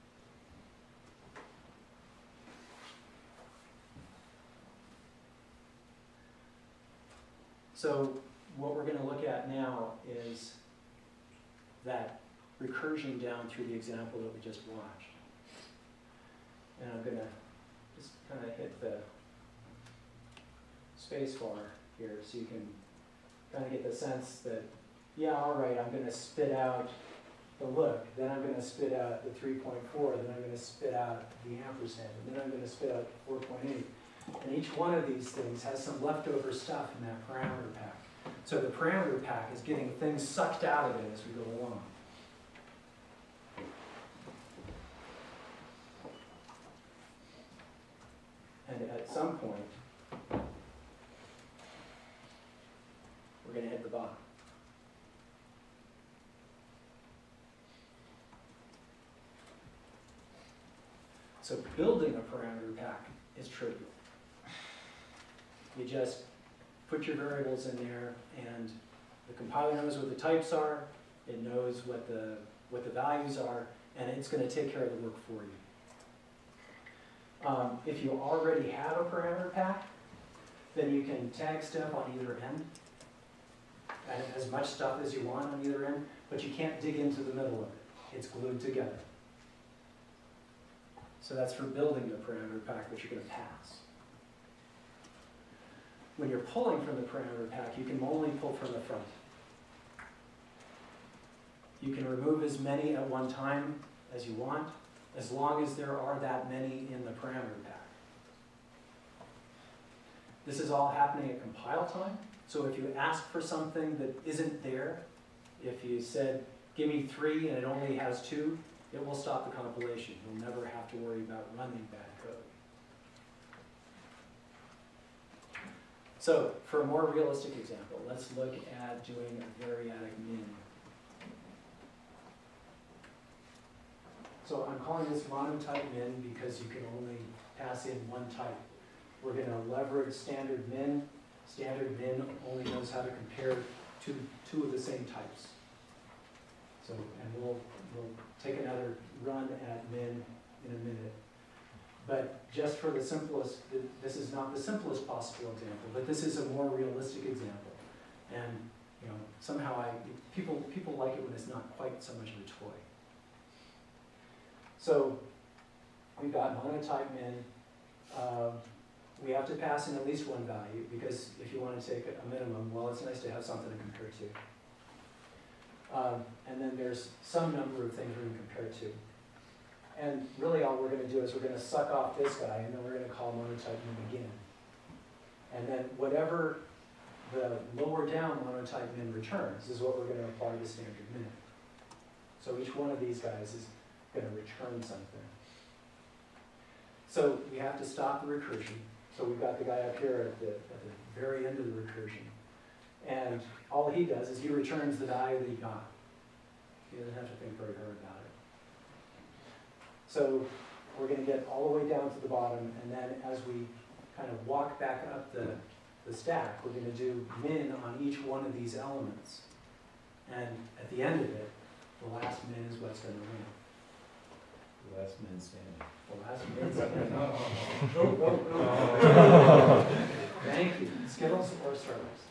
So what we're going to look at now is that recursion down through the example that we just watched. And I'm going to just kind of hit the spacebar here so you can kind of get the sense that, yeah, all right, I'm going to spit out the look, then I'm going to spit out the 3.4, then I'm going to spit out the ampersand, and then I'm going to spit out 4.8. And each one of these things has some leftover stuff in that parameter pack. So the parameter pack is getting things sucked out of it as we go along. And at some point, we're going to hit the bottom. So building a parameter pack is trivial. You just put your variables in there, and the compiler knows what the types are, it knows what the values are, and it's going to take care of the work for you. If you already have a parameter pack, then you can tag stuff on either end, and as much stuff as you want on either end, but you can't dig into the middle of it. It's glued together. So that's for building the parameter pack that you're going to pass. When you're pulling from the parameter pack, you can only pull from the front. You can remove as many at one time as you want, as long as there are that many in the parameter pack. This is all happening at compile time. So if you ask for something that isn't there, if you said, give me 3 and it only has 2, it will stop the compilation. You'll never have to worry about running bad code. So, for a more realistic example, let's look at doing a variadic min. So I'm calling this monotype min because you can only pass in one type. We're going to leverage standard min. Standard min only knows how to compare two of the same types. So, and we'll take another run at min in a minute. But just for the simplest, this is not the simplest possible example, but this is a more realistic example. And you know, somehow people like it when it's not quite so much of a toy. So we've got monotype min. We have to pass in at least one value, because if you want to take a minimum, well, it's nice to have something to compare to. And then there's some number of things we're going to compare to. And really all we're going to do is we're going to suck off this guy, and then we're going to call monotype min again. And then whatever the lower down monotype min returns is what we're going to apply to standard min. So each one of these guys is going to return something. So we have to stop the recursion. So we've got the guy up here at the very end of the recursion. And all he does is he returns the value that he got. He doesn't have to think very hard about it. So we're going to get all the way down to the bottom, and then as we kind of walk back up the stack, we're going to do min on each one of these elements. And at the end of it, the last min is what's going to win. The last min standing. The last min standing. Oh. Thank you. Skittles or Starbucks?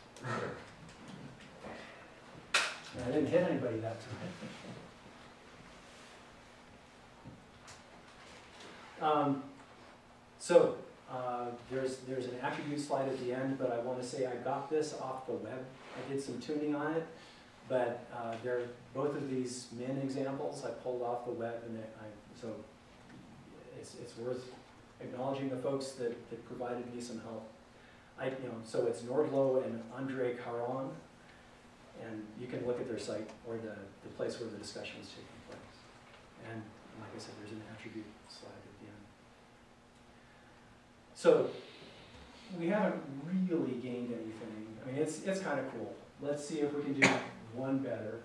I didn't hit anybody that time. There's an attribute slide at the end, but I want to say I got this off the web. I did some tuning on it, but both of these min examples I pulled off the web, and so it's worth acknowledging the folks that provided me some help. So it's Nordlow and Andre Caron, and you can look at their site or the place where the discussion is taking place. And like I said, there's an attribute slide at the end. So we haven't really gained anything. I mean, it's kind of cool. Let's see if we can do one better.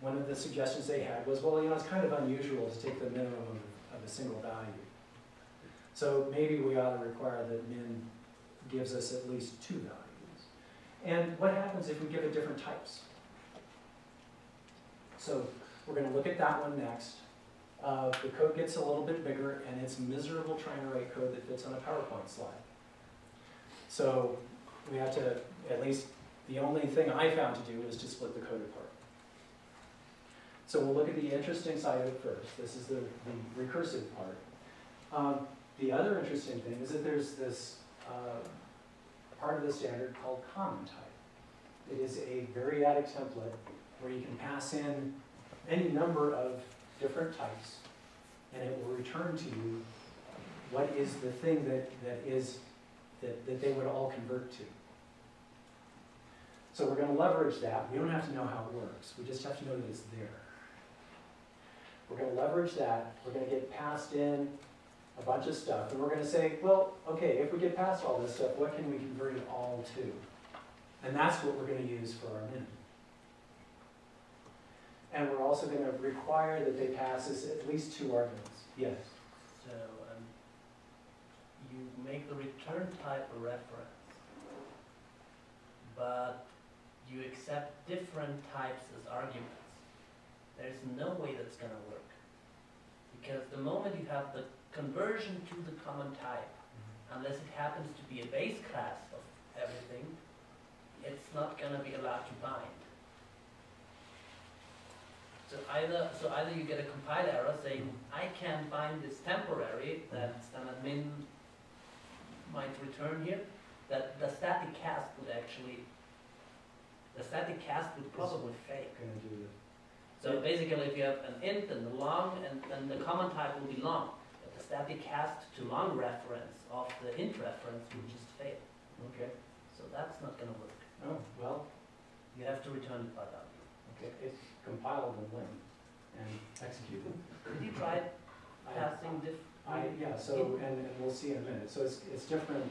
One of the suggestions they had was, well, you know, it's kind of unusual to take the minimum of a single value. So maybe we ought to require that min gives us at least 2 values. And what happens if we give it different types? So we're going to look at that one next. The code gets a little bit bigger, and it's miserable trying to write code that fits on a PowerPoint slide. So we have to, at least the only thing I found to do is to split the code apart. So we'll look at the interesting side of it first. This is the recursive part. The other interesting thing is that there's this part of the standard called common type. It is a variadic template where you can pass in any number of different types, and it will return to you what is the thing that they would all convert to. So we're going to leverage that. We don't have to know how it works. We just have to know that it's there. We're going to leverage that. We're going to get passed in a bunch of stuff, and we're going to say, well, okay, if we get past all this stuff, what can we convert it all to? And that's what we're going to use for our min. And we're also going to require that they pass us at least 2 arguments. Yes? So you make the return type a reference, but you accept different types as arguments. There's no way that's going to work, because the moment you have the conversion to the common type, unless it happens to be a base class of everything, it's not going to be allowed to bind. So either you get a compile error saying, I can't bind this temporary that standard min might return here, that the static cast would actually, the static cast would probably fake. So basically, if you have an int and a long, and then the common type will be long, but the static cast to long reference of the int reference will just fail. Okay. So that's not going to work. Oh, well. You have to return it by value. It's compiled and linked and executed. Did you try passing different? Yeah, so, and we'll see in a minute. So it's different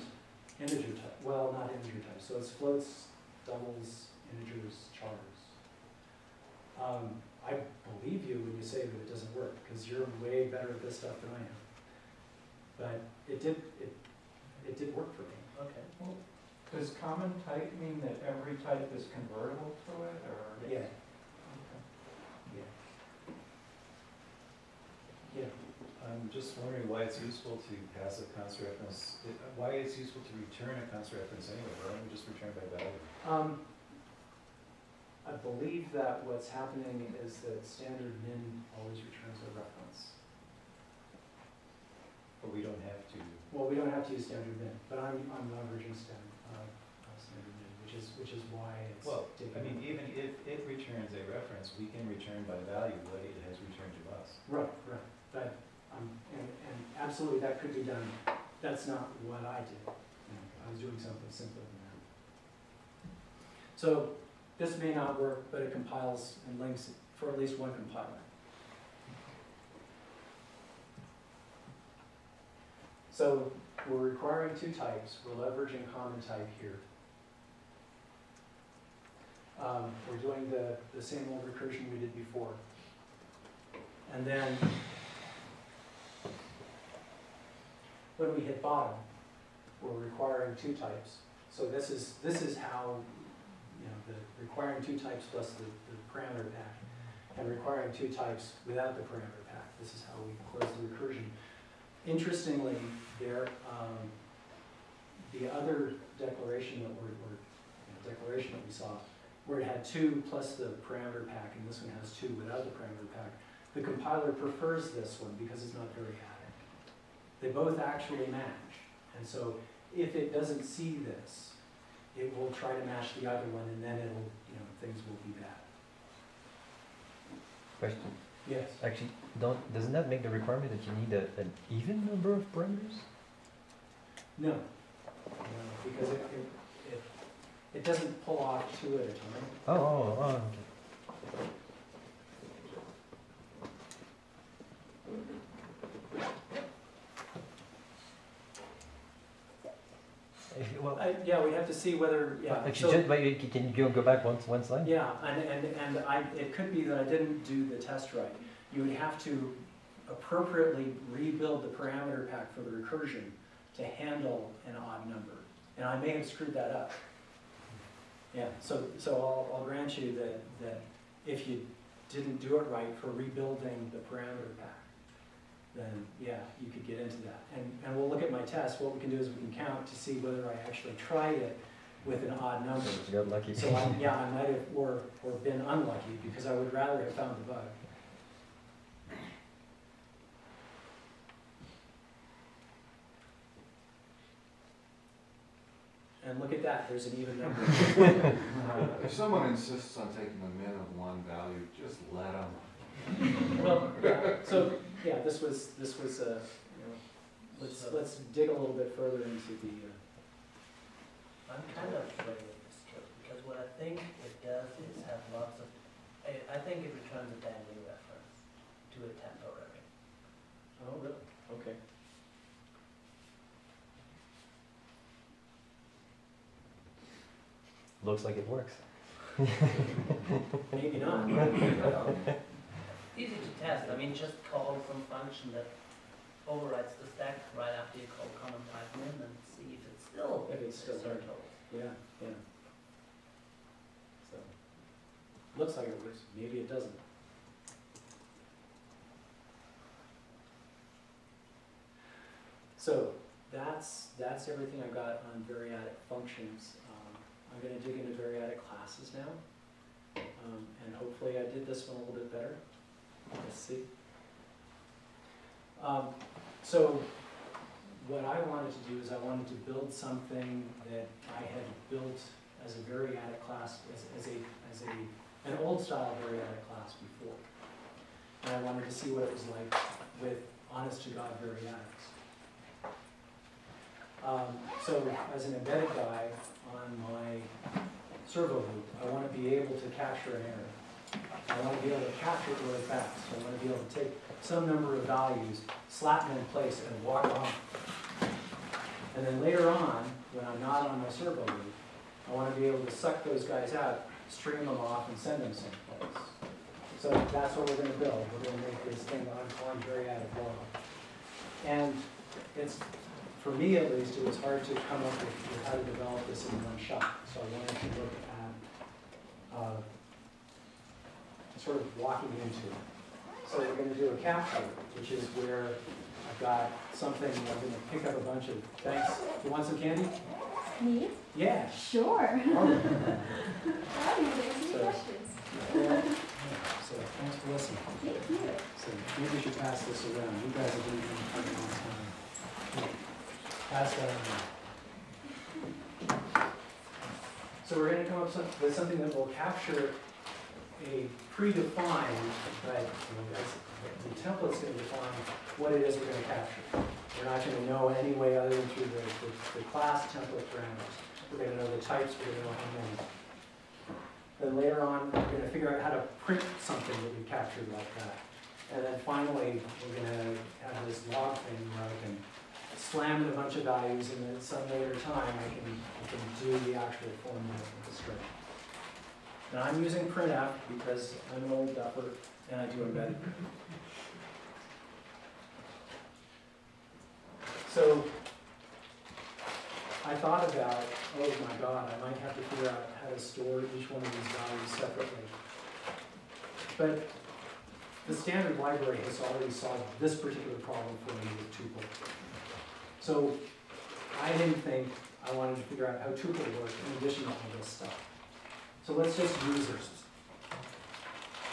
integer type. Well, not integer type. So it's floats, doubles, integers, chars. I believe you when you say that it doesn't work, because you're way better at this stuff than I am. But it did work for me. Okay. Well, does common type mean that every type is convertible to it, or? Yeah. Okay. Yeah. Yeah. I'm just wondering why it's useful to pass a const reference. Why it's useful to return a const reference anyway? Why don't we just return by value? I believe that what's happening is that standard min always returns a reference. But we don't have to. Well, we don't have to use standard min, but I'm leveraging standard min, which is why it's. Well, I mean, even if it returns a reference, we can return by value what it has returned to us. Right, right. But and absolutely that could be done. That's not what I did. I was doing something simpler than that. So. This may not work, but it compiles and links for at least one compiler. So we're requiring two types. We're leveraging common type here. We're doing the same old recursion we did before. And then when we hit bottom, we're requiring two types. So this is how. You know, the requiring two types plus the parameter pack, and requiring two types without the parameter pack. This is how we close the recursion. Interestingly, there the other declaration that we saw, where it had two plus the parameter pack, and this one has two without the parameter pack. The compiler prefers this one because it's not variadic. They both actually match, and so if it doesn't see this, it will try to match the other one, and then it'll, you know, things will be bad. Question. Yes. Actually, doesn't that make the requirement that you need an even number of parameters? No. No, because it doesn't pull off two at a time. Oh, okay. Well, yeah, we have to see whether. Yeah. Actually, so, can you go back one slide? Yeah, and it could be that I didn't do the test right. You would have to appropriately rebuild the parameter pack for the recursion to handle an odd number, and I may have screwed that up. Yeah. So I'll grant you that if you didn't do it right for rebuilding the parameter pack, then yeah, you could get into that. And we'll look at my test. What we can do is we can count to see whether I actually tried it with an odd number. You got lucky. So I might have or been unlucky, because I would rather have found the bug. And look at that, there's an even number. If someone insists on taking a min of one value, just let them. Well, yeah, so yeah, this was you know, let's dig a little bit further into the. I'm kind of afraid of this trick, because what I think it does is have lots of. I think it returns a dangling reference to a temporary. Oh really? Okay. Looks like it works. Maybe not. Easy to test. I mean, just call some function that overrides the stack right after you call common type min and see if it's still assert. Yeah, yeah. So, looks like it works. Maybe it doesn't. So that's everything I've got on variadic functions. I'm going to dig into variadic classes now, and hopefully I did this one a little bit better. Let's see. So what I wanted to do is I wanted to build something that I had built as a variadic class, as an old style variadic class before. And I wanted to see what it was like with honest to God variadics. So as an embedded guy on my servo loop, I want to be able to capture an error. I want to be able to capture it really fast. So I want to be able to take some number of values, slap them in place, and walk on. And then later on, when I'm not on my servo loop, I want to be able to suck those guys out, stream them off, and send them someplace. So that's what we're going to build. We're going to make this thing on variadic log. And it's, for me at least, it was hard to come up with how to develop this in one shot. So I wanted to look at sort of walking into it. So we're going to do a capture, which is where I've got something. I'm going to pick up a bunch of. Thanks. You want some candy? Me? Yeah. Sure. Right. So, questions. Yeah. So thanks for listening. Thank you. So maybe we should pass this around. You guys are doing something on time. Pass that around. So we're going to come up with something that will capture a predefined, but the template's going to define what it is we're going to capture. We're not going to know any way other than through the class template parameters. We're going to know the types, we're going to know how many. Then later on, we're going to figure out how to print something that we captured like that. And then finally, we're going to have this log thing where I can slam in a bunch of values, and then at some later time, I can do the actual formula of the string. And I'm using printf because I'm an old duffer and I do embedded. So I thought about, oh my god, I might have to figure out how to store each one of these values separately. But the standard library has already solved this particular problem for me with tuple. So I didn't think I wanted to figure out how tuple worked in addition to all this stuff. So let's just use this.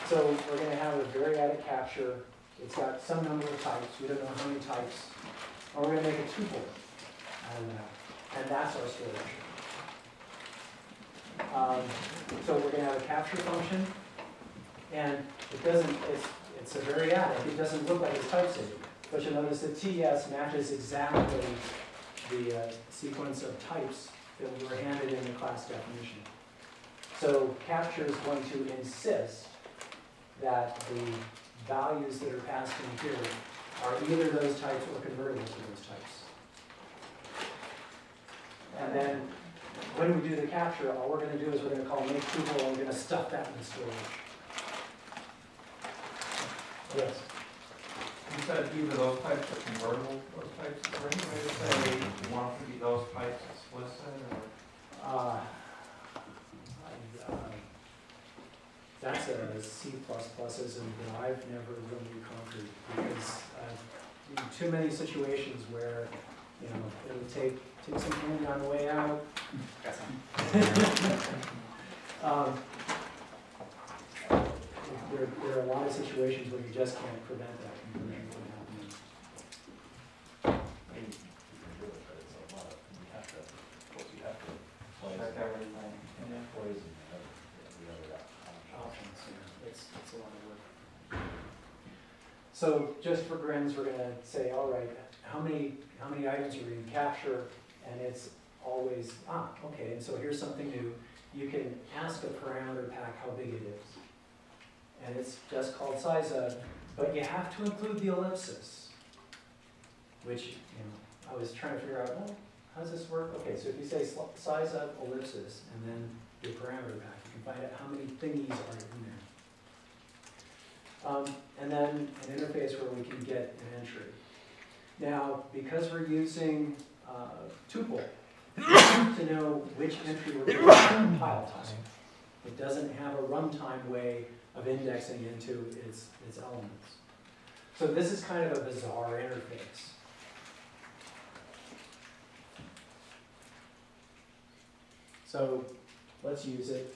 So we're going to have a variadic capture. It's got some number of types. We don't know how many types. Or we're going to make a tuple out of that. And that's our storage. So we're going to have a capture function. And it doesn't, it's a variadic. It doesn't look like it's type saving. But you'll notice that TS matches exactly the sequence of types that we were handed in the class definition. So capture is going to insist that the values that are passed in here are either those types or convertible to those types. And then when we do the capture, all we're going to do is we're going to call make tuple and we're going to stuff that in the storage. Yes? You said either those types are convertible or types. Is there any way to say you want to be those types explicit? Or? That's a C++ism that I've never really conquered because too many situations where it'll take some candy on the way out. Got some. There are a lot of situations where you just can't prevent that from happening. I mean, you can do it, but it's a lot of you have to check everything and then poison. It's a lot of work. So just for grins, we're going to say, all right, how many items are we going to capture? And it's always, okay, and so here's something new. You can ask a parameter pack how big it is. And it's just called size_up, but you have to include the ellipsis, which I was trying to figure out, well, how does this work? Okay, so if you say size_up ellipsis, and then your parameter pack, you can find out how many thingies are in there. And then an interface where we can get an entry. Now, because we're using tuple, we need to know which entry we're going to compile time. It doesn't have a runtime way of indexing into its elements. So this is kind of a bizarre interface. So let's use it.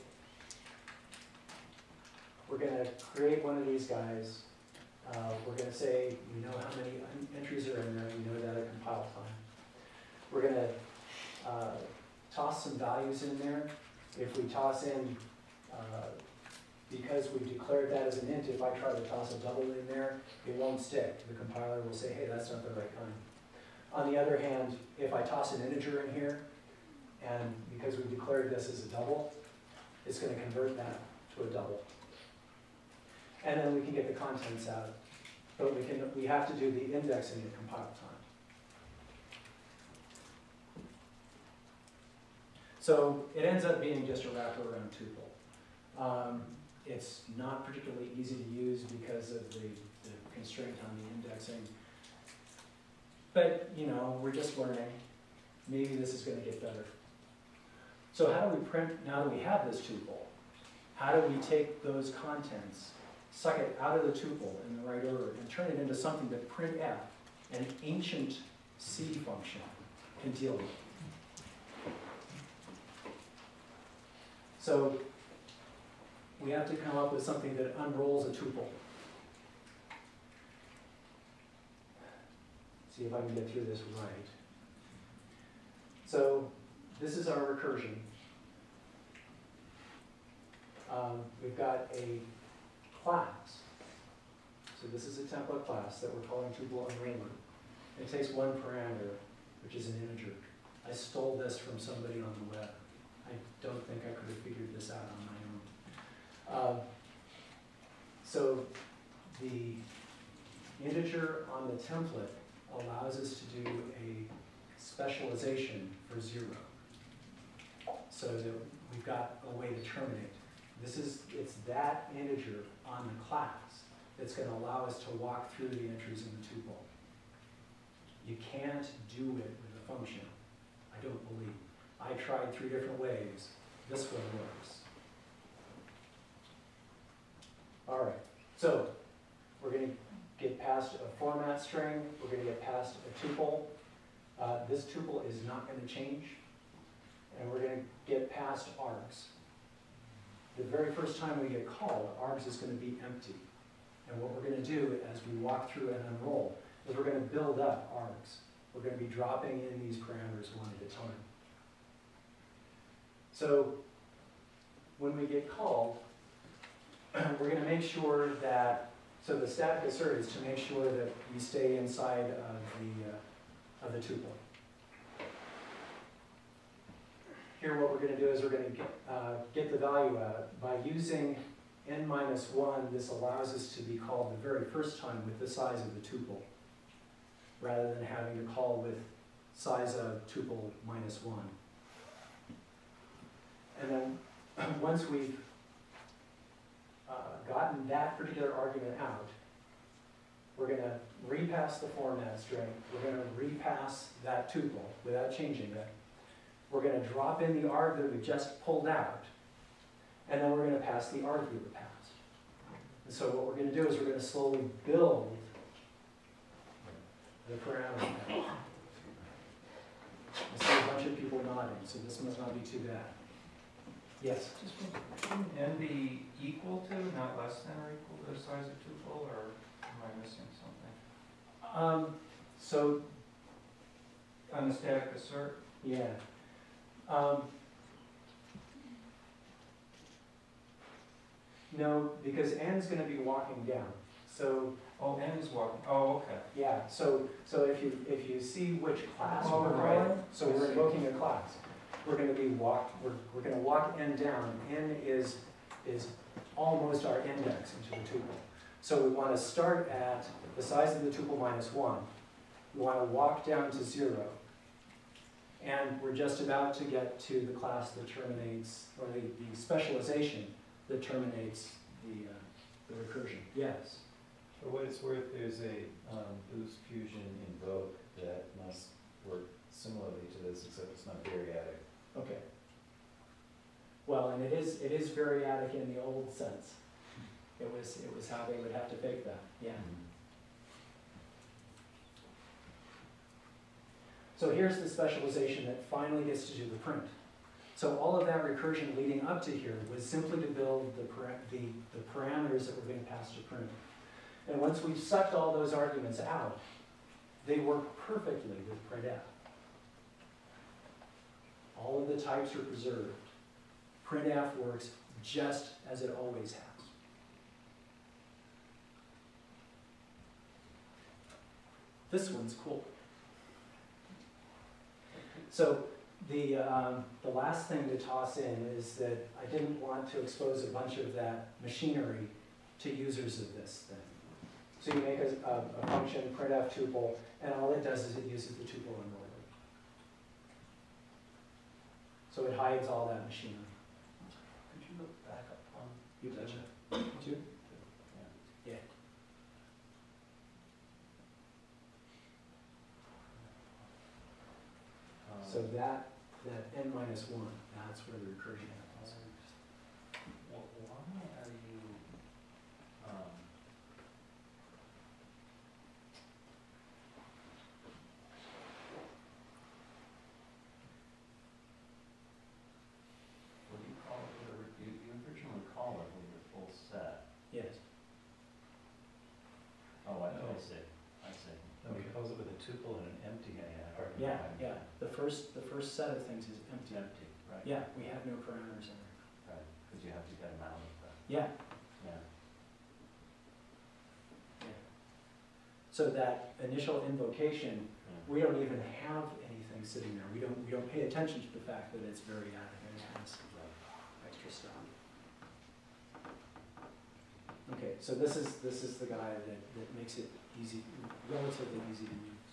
We're going to create one of these guys. We're going to say, we know how many entries are in there. We know that at compile time. We're going to toss some values in there. If we toss in, because we've declared that as an int, if I try to toss a double in there, it won't stick. The compiler will say, hey, that's not the right kind. On the other hand, if I toss an integer in here, and because we've declared this as a double, it's going to convert that to a double. and then we can get the contents out. But we have to do the indexing at compile time. So it ends up being just a wraparound tuple. It's not particularly easy to use because of the constraint on the indexing. But you know, we're just learning. Maybe this is going to get better. So how do we print, now that we have this tuple, how do we take those contents, suck it out of the tuple in the right order, and turn it into something that printf, an ancient C function, can deal with? So we have to come up with something that unrolls a tuple. See if I can get through this right. So this is our recursion. We've got a class. So this is a template class that we're calling tuple unroller. It takes one parameter, which is an integer. I stole this from somebody on the web. I don't think I could have figured this out on my own. So the integer on the template allows us to do a specialization for 0, so that we've got a way to terminate. It's that integer on the class that's going to allow us to walk through the entries in the tuple. You can't do it with a function, I don't believe. I tried 3 different ways. This one works. All right, so we're going to get past a format string. We're going to get past a tuple. This tuple is not going to change, and we're going to get past args. The very first time we get called, args is going to be empty. And what we're going to do as we walk through and unroll is we're going to build up args. We're going to be dropping in these parameters one at a time. So when we get called, we're going to make sure that, so the static assert is to make sure that we stay inside of the tuple. Here what we're going to do is we're going to get the value out. By using n-1, this allows us to be called the very first time with the size of the tuple, rather than having to call with size of tuple -1. And then once we've gotten that particular argument out, we're going to repass the format string. We're going to repass that tuple without changing it. We're going to drop in the arg that we just pulled out. And then we're going to pass the arg we passed. And so what we're going to do is we're going to slowly build the parameter. I see a bunch of people nodding, so this must not be too bad. Yes? Just n be equal to, not less than or equal to the size of tuple, or am I missing something? So on the static assert? Yeah. No, because n is going to be walking down. So n is walking. Oh, okay. Yeah. So if you see which class we're writing, so we're invoking a class. We're going to be we're going to walk n down. N is almost our index into the tuple. So we want to start at the size of the tuple -1. We want to walk down to 0. And we're just about to get to the class that terminates, or the specialization that terminates the recursion. Yes? For what it's worth, there's a Boost fusion invoke that must work similarly to this, except it's not variadic. Okay. Well, and it is variadic in the old sense. It was how they would have to fake that. Yeah. Mm-hmm. So here's the specialization that finally gets to do the print. So all of that recursion leading up to here was simply to build the parameters that we're going to pass to print. And once we've sucked all those arguments out, they work perfectly with printf. All of the types are preserved. Printf works just as it always has. This one's cool. So the last thing to toss in is that I didn't want to expose a bunch of that machinery to users of this thing. So you make a function printf tuple, and all it does is it uses the tuple unloaded. So it hides all that machinery. Could you look back up on you gotcha. Two? Yeah. Yeah. So that n minus 1, that's where the recursion happens. Why are you what do you call it? You originally call it with your full set. Yes. Oh, I know. I see. I see. No, okay. It calls it with a tuple and an empty I have. Yeah, yeah. The first set of things is empty. Empty, right? Yeah, we have no parameters in there. Right, because you have to get them out of that. Yeah. Yeah. Yeah. So that initial invocation, yeah. We don't even have anything sitting there. We don't pay attention to the fact that it's variadic and it has extra stuff. Okay, so this is the guy that makes it easy, relatively easy to use.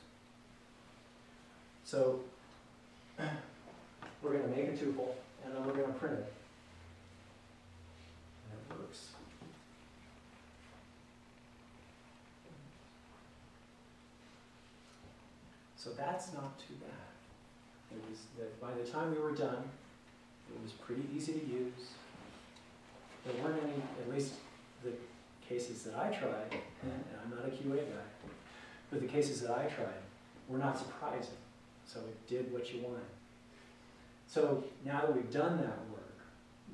So we're going to make a tuple, and then we're going to print it. And it works. So that's not too bad. It was that by the time we were done, it was pretty easy to use. There weren't any, at least the cases that I tried, and I'm not a QA guy, but the cases that I tried were not surprising. So it did what you wanted. So now that we've done that work,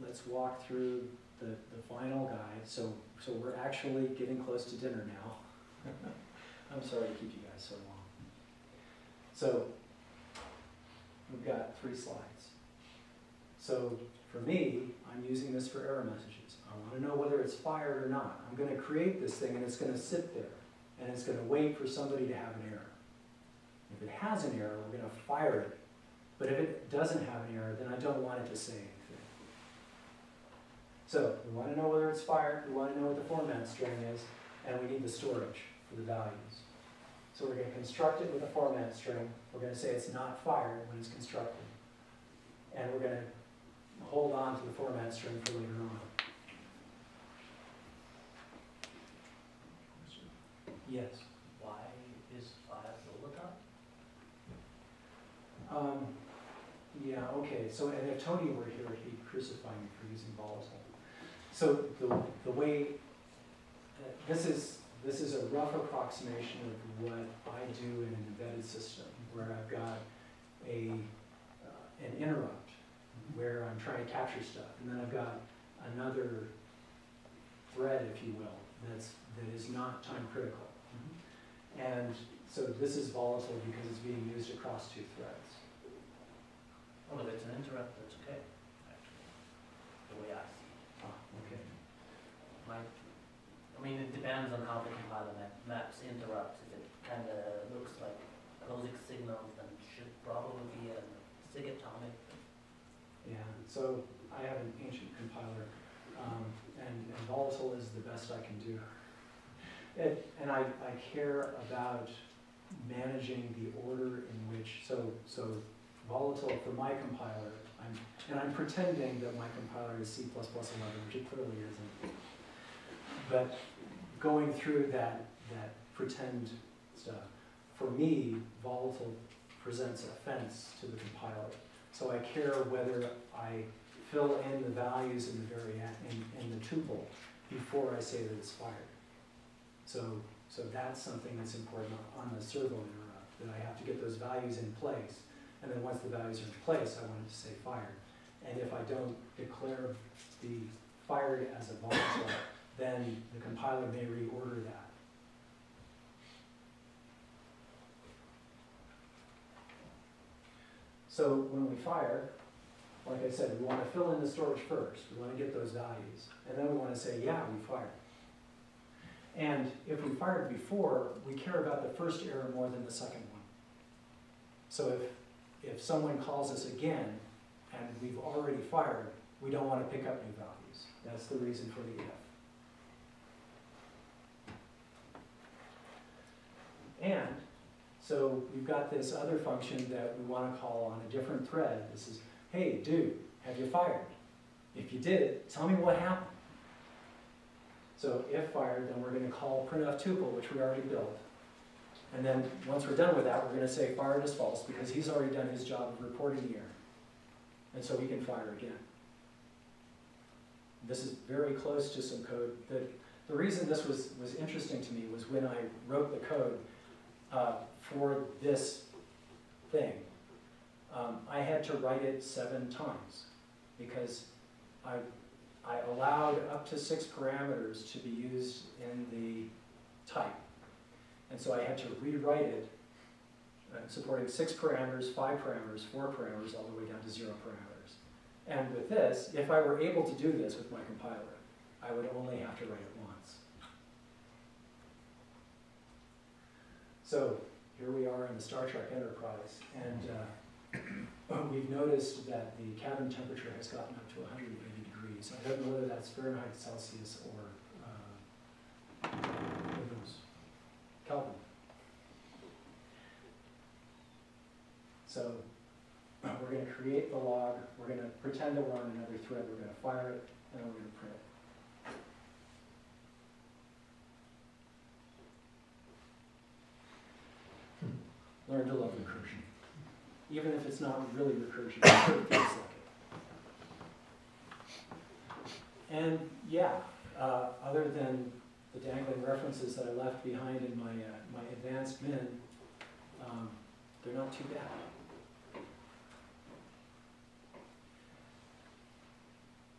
let's walk through the final guide. So we're actually getting close to dinner now. I'm sorry to keep you guys so long. So we've got 3 slides. So for me, I'm using this for error messages. I want to know whether it's fired or not. I'm going to create this thing, and it's going to sit there. And it's going to wait for somebody to have an error. If it has an error, we're going to fire it. But if it doesn't have an error, then I don't want it to say anything. So we want to know whether it's fired, we want to know what the format string is, and we need the storage for the values. So we're going to construct it with a format string. We're going to say it's not fired when it's constructed. And we're going to hold on to the format string for later on. Yes. Yeah, okay, so and if Tony were here, he'd crucify me for using volatile. So the way, this is a rough approximation of what I do in an embedded system, where I've got an interrupt, where I'm trying to capture stuff, and then I've got another thread, if you will, that is not time critical. And so this is volatile because it's being used across 2 threads. Well, if it's an interrupt, that's okay, actually, the way I see it. Ah, okay. I mean, it depends on how the compiler maps interrupts. If it kind of looks like closing signals, then it should probably be a SIG-atomic. Yeah, so I have an ancient compiler, and volatile is the best I can do. And I care about managing the order in which, so volatile for my compiler, and I'm pretending that my compiler is C++11, which it clearly isn't. But going through that pretend stuff, for me, volatile presents offense to the compiler. So I care whether I fill in the values in the tuple before I say that it's fired. So that's something that's important on the servo interrupt, that I have to get those values in place. And then once the values are in place, I want it to say fired. And if I don't declare the fired as a volatile, then the compiler may reorder that. So when we fire, like I said, we want to fill in the storage first. We want to get those values. And then we want to say, yeah, we fired. And if we fired before, we care about the first error more than the second one. So if someone calls us again and we've already fired, we don't want to pick up new values. That's the reason for the if. And so we've got this other function that we want to call on a different thread. This is, hey, dude, have you fired? If you did, tell me what happened. So if fired, then we're going to call printfTuple, which we already built. And then once we're done with that, we're going to say fired is false because he's already done his job of reporting the error. And so we can fire again. This is very close to some code. The reason this was interesting to me was when I wrote the code for this thing, I had to write it 7 times because I allowed up to 6 parameters to be used in the type. And so I had to rewrite it, supporting 6 parameters, 5 parameters, 4 parameters, all the way down to 0 parameters. And with this, if I were able to do this with my compiler, I would only have to write it once. So here we are in the Star Trek Enterprise, and we've noticed that the cabin temperature has gotten up to 180 degrees. I don't know whether that's Fahrenheit, Celsius, or Kelvin. So we're going to create the log, we're going to pretend that we're on another thread, we're going to fire it, and we're going to print it. Learn to love recursion. Even if it's not really recursion, it feels like it. And yeah, other than the dangling references that I left behind in my, my advanced min, they're not too bad.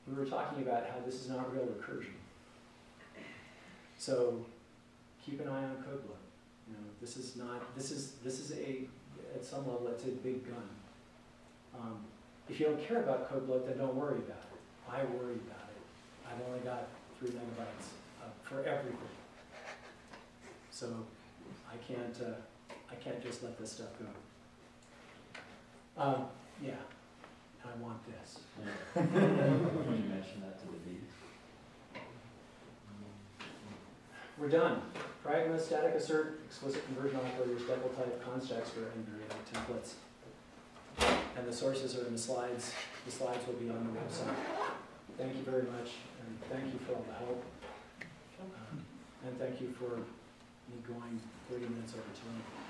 We were talking about how this is not real recursion. So keep an eye on code bloat. You know, this is not, this is a, at some level, it's a big gun. If you don't care about code bloat, then don't worry about it. I worry about it. I've only got 3 megabytes for everything. So I can't just let this stuff go. Yeah. I want this. Yeah. When you mention that to the beat. We're done. Pragma, static assert, explicit conversion operators, decltype, constexpr, and variadic templates. And the sources are in the slides. The slides will be on the website. Thank you very much, and thank you for all the help. And thank you for me going 30 minutes over time.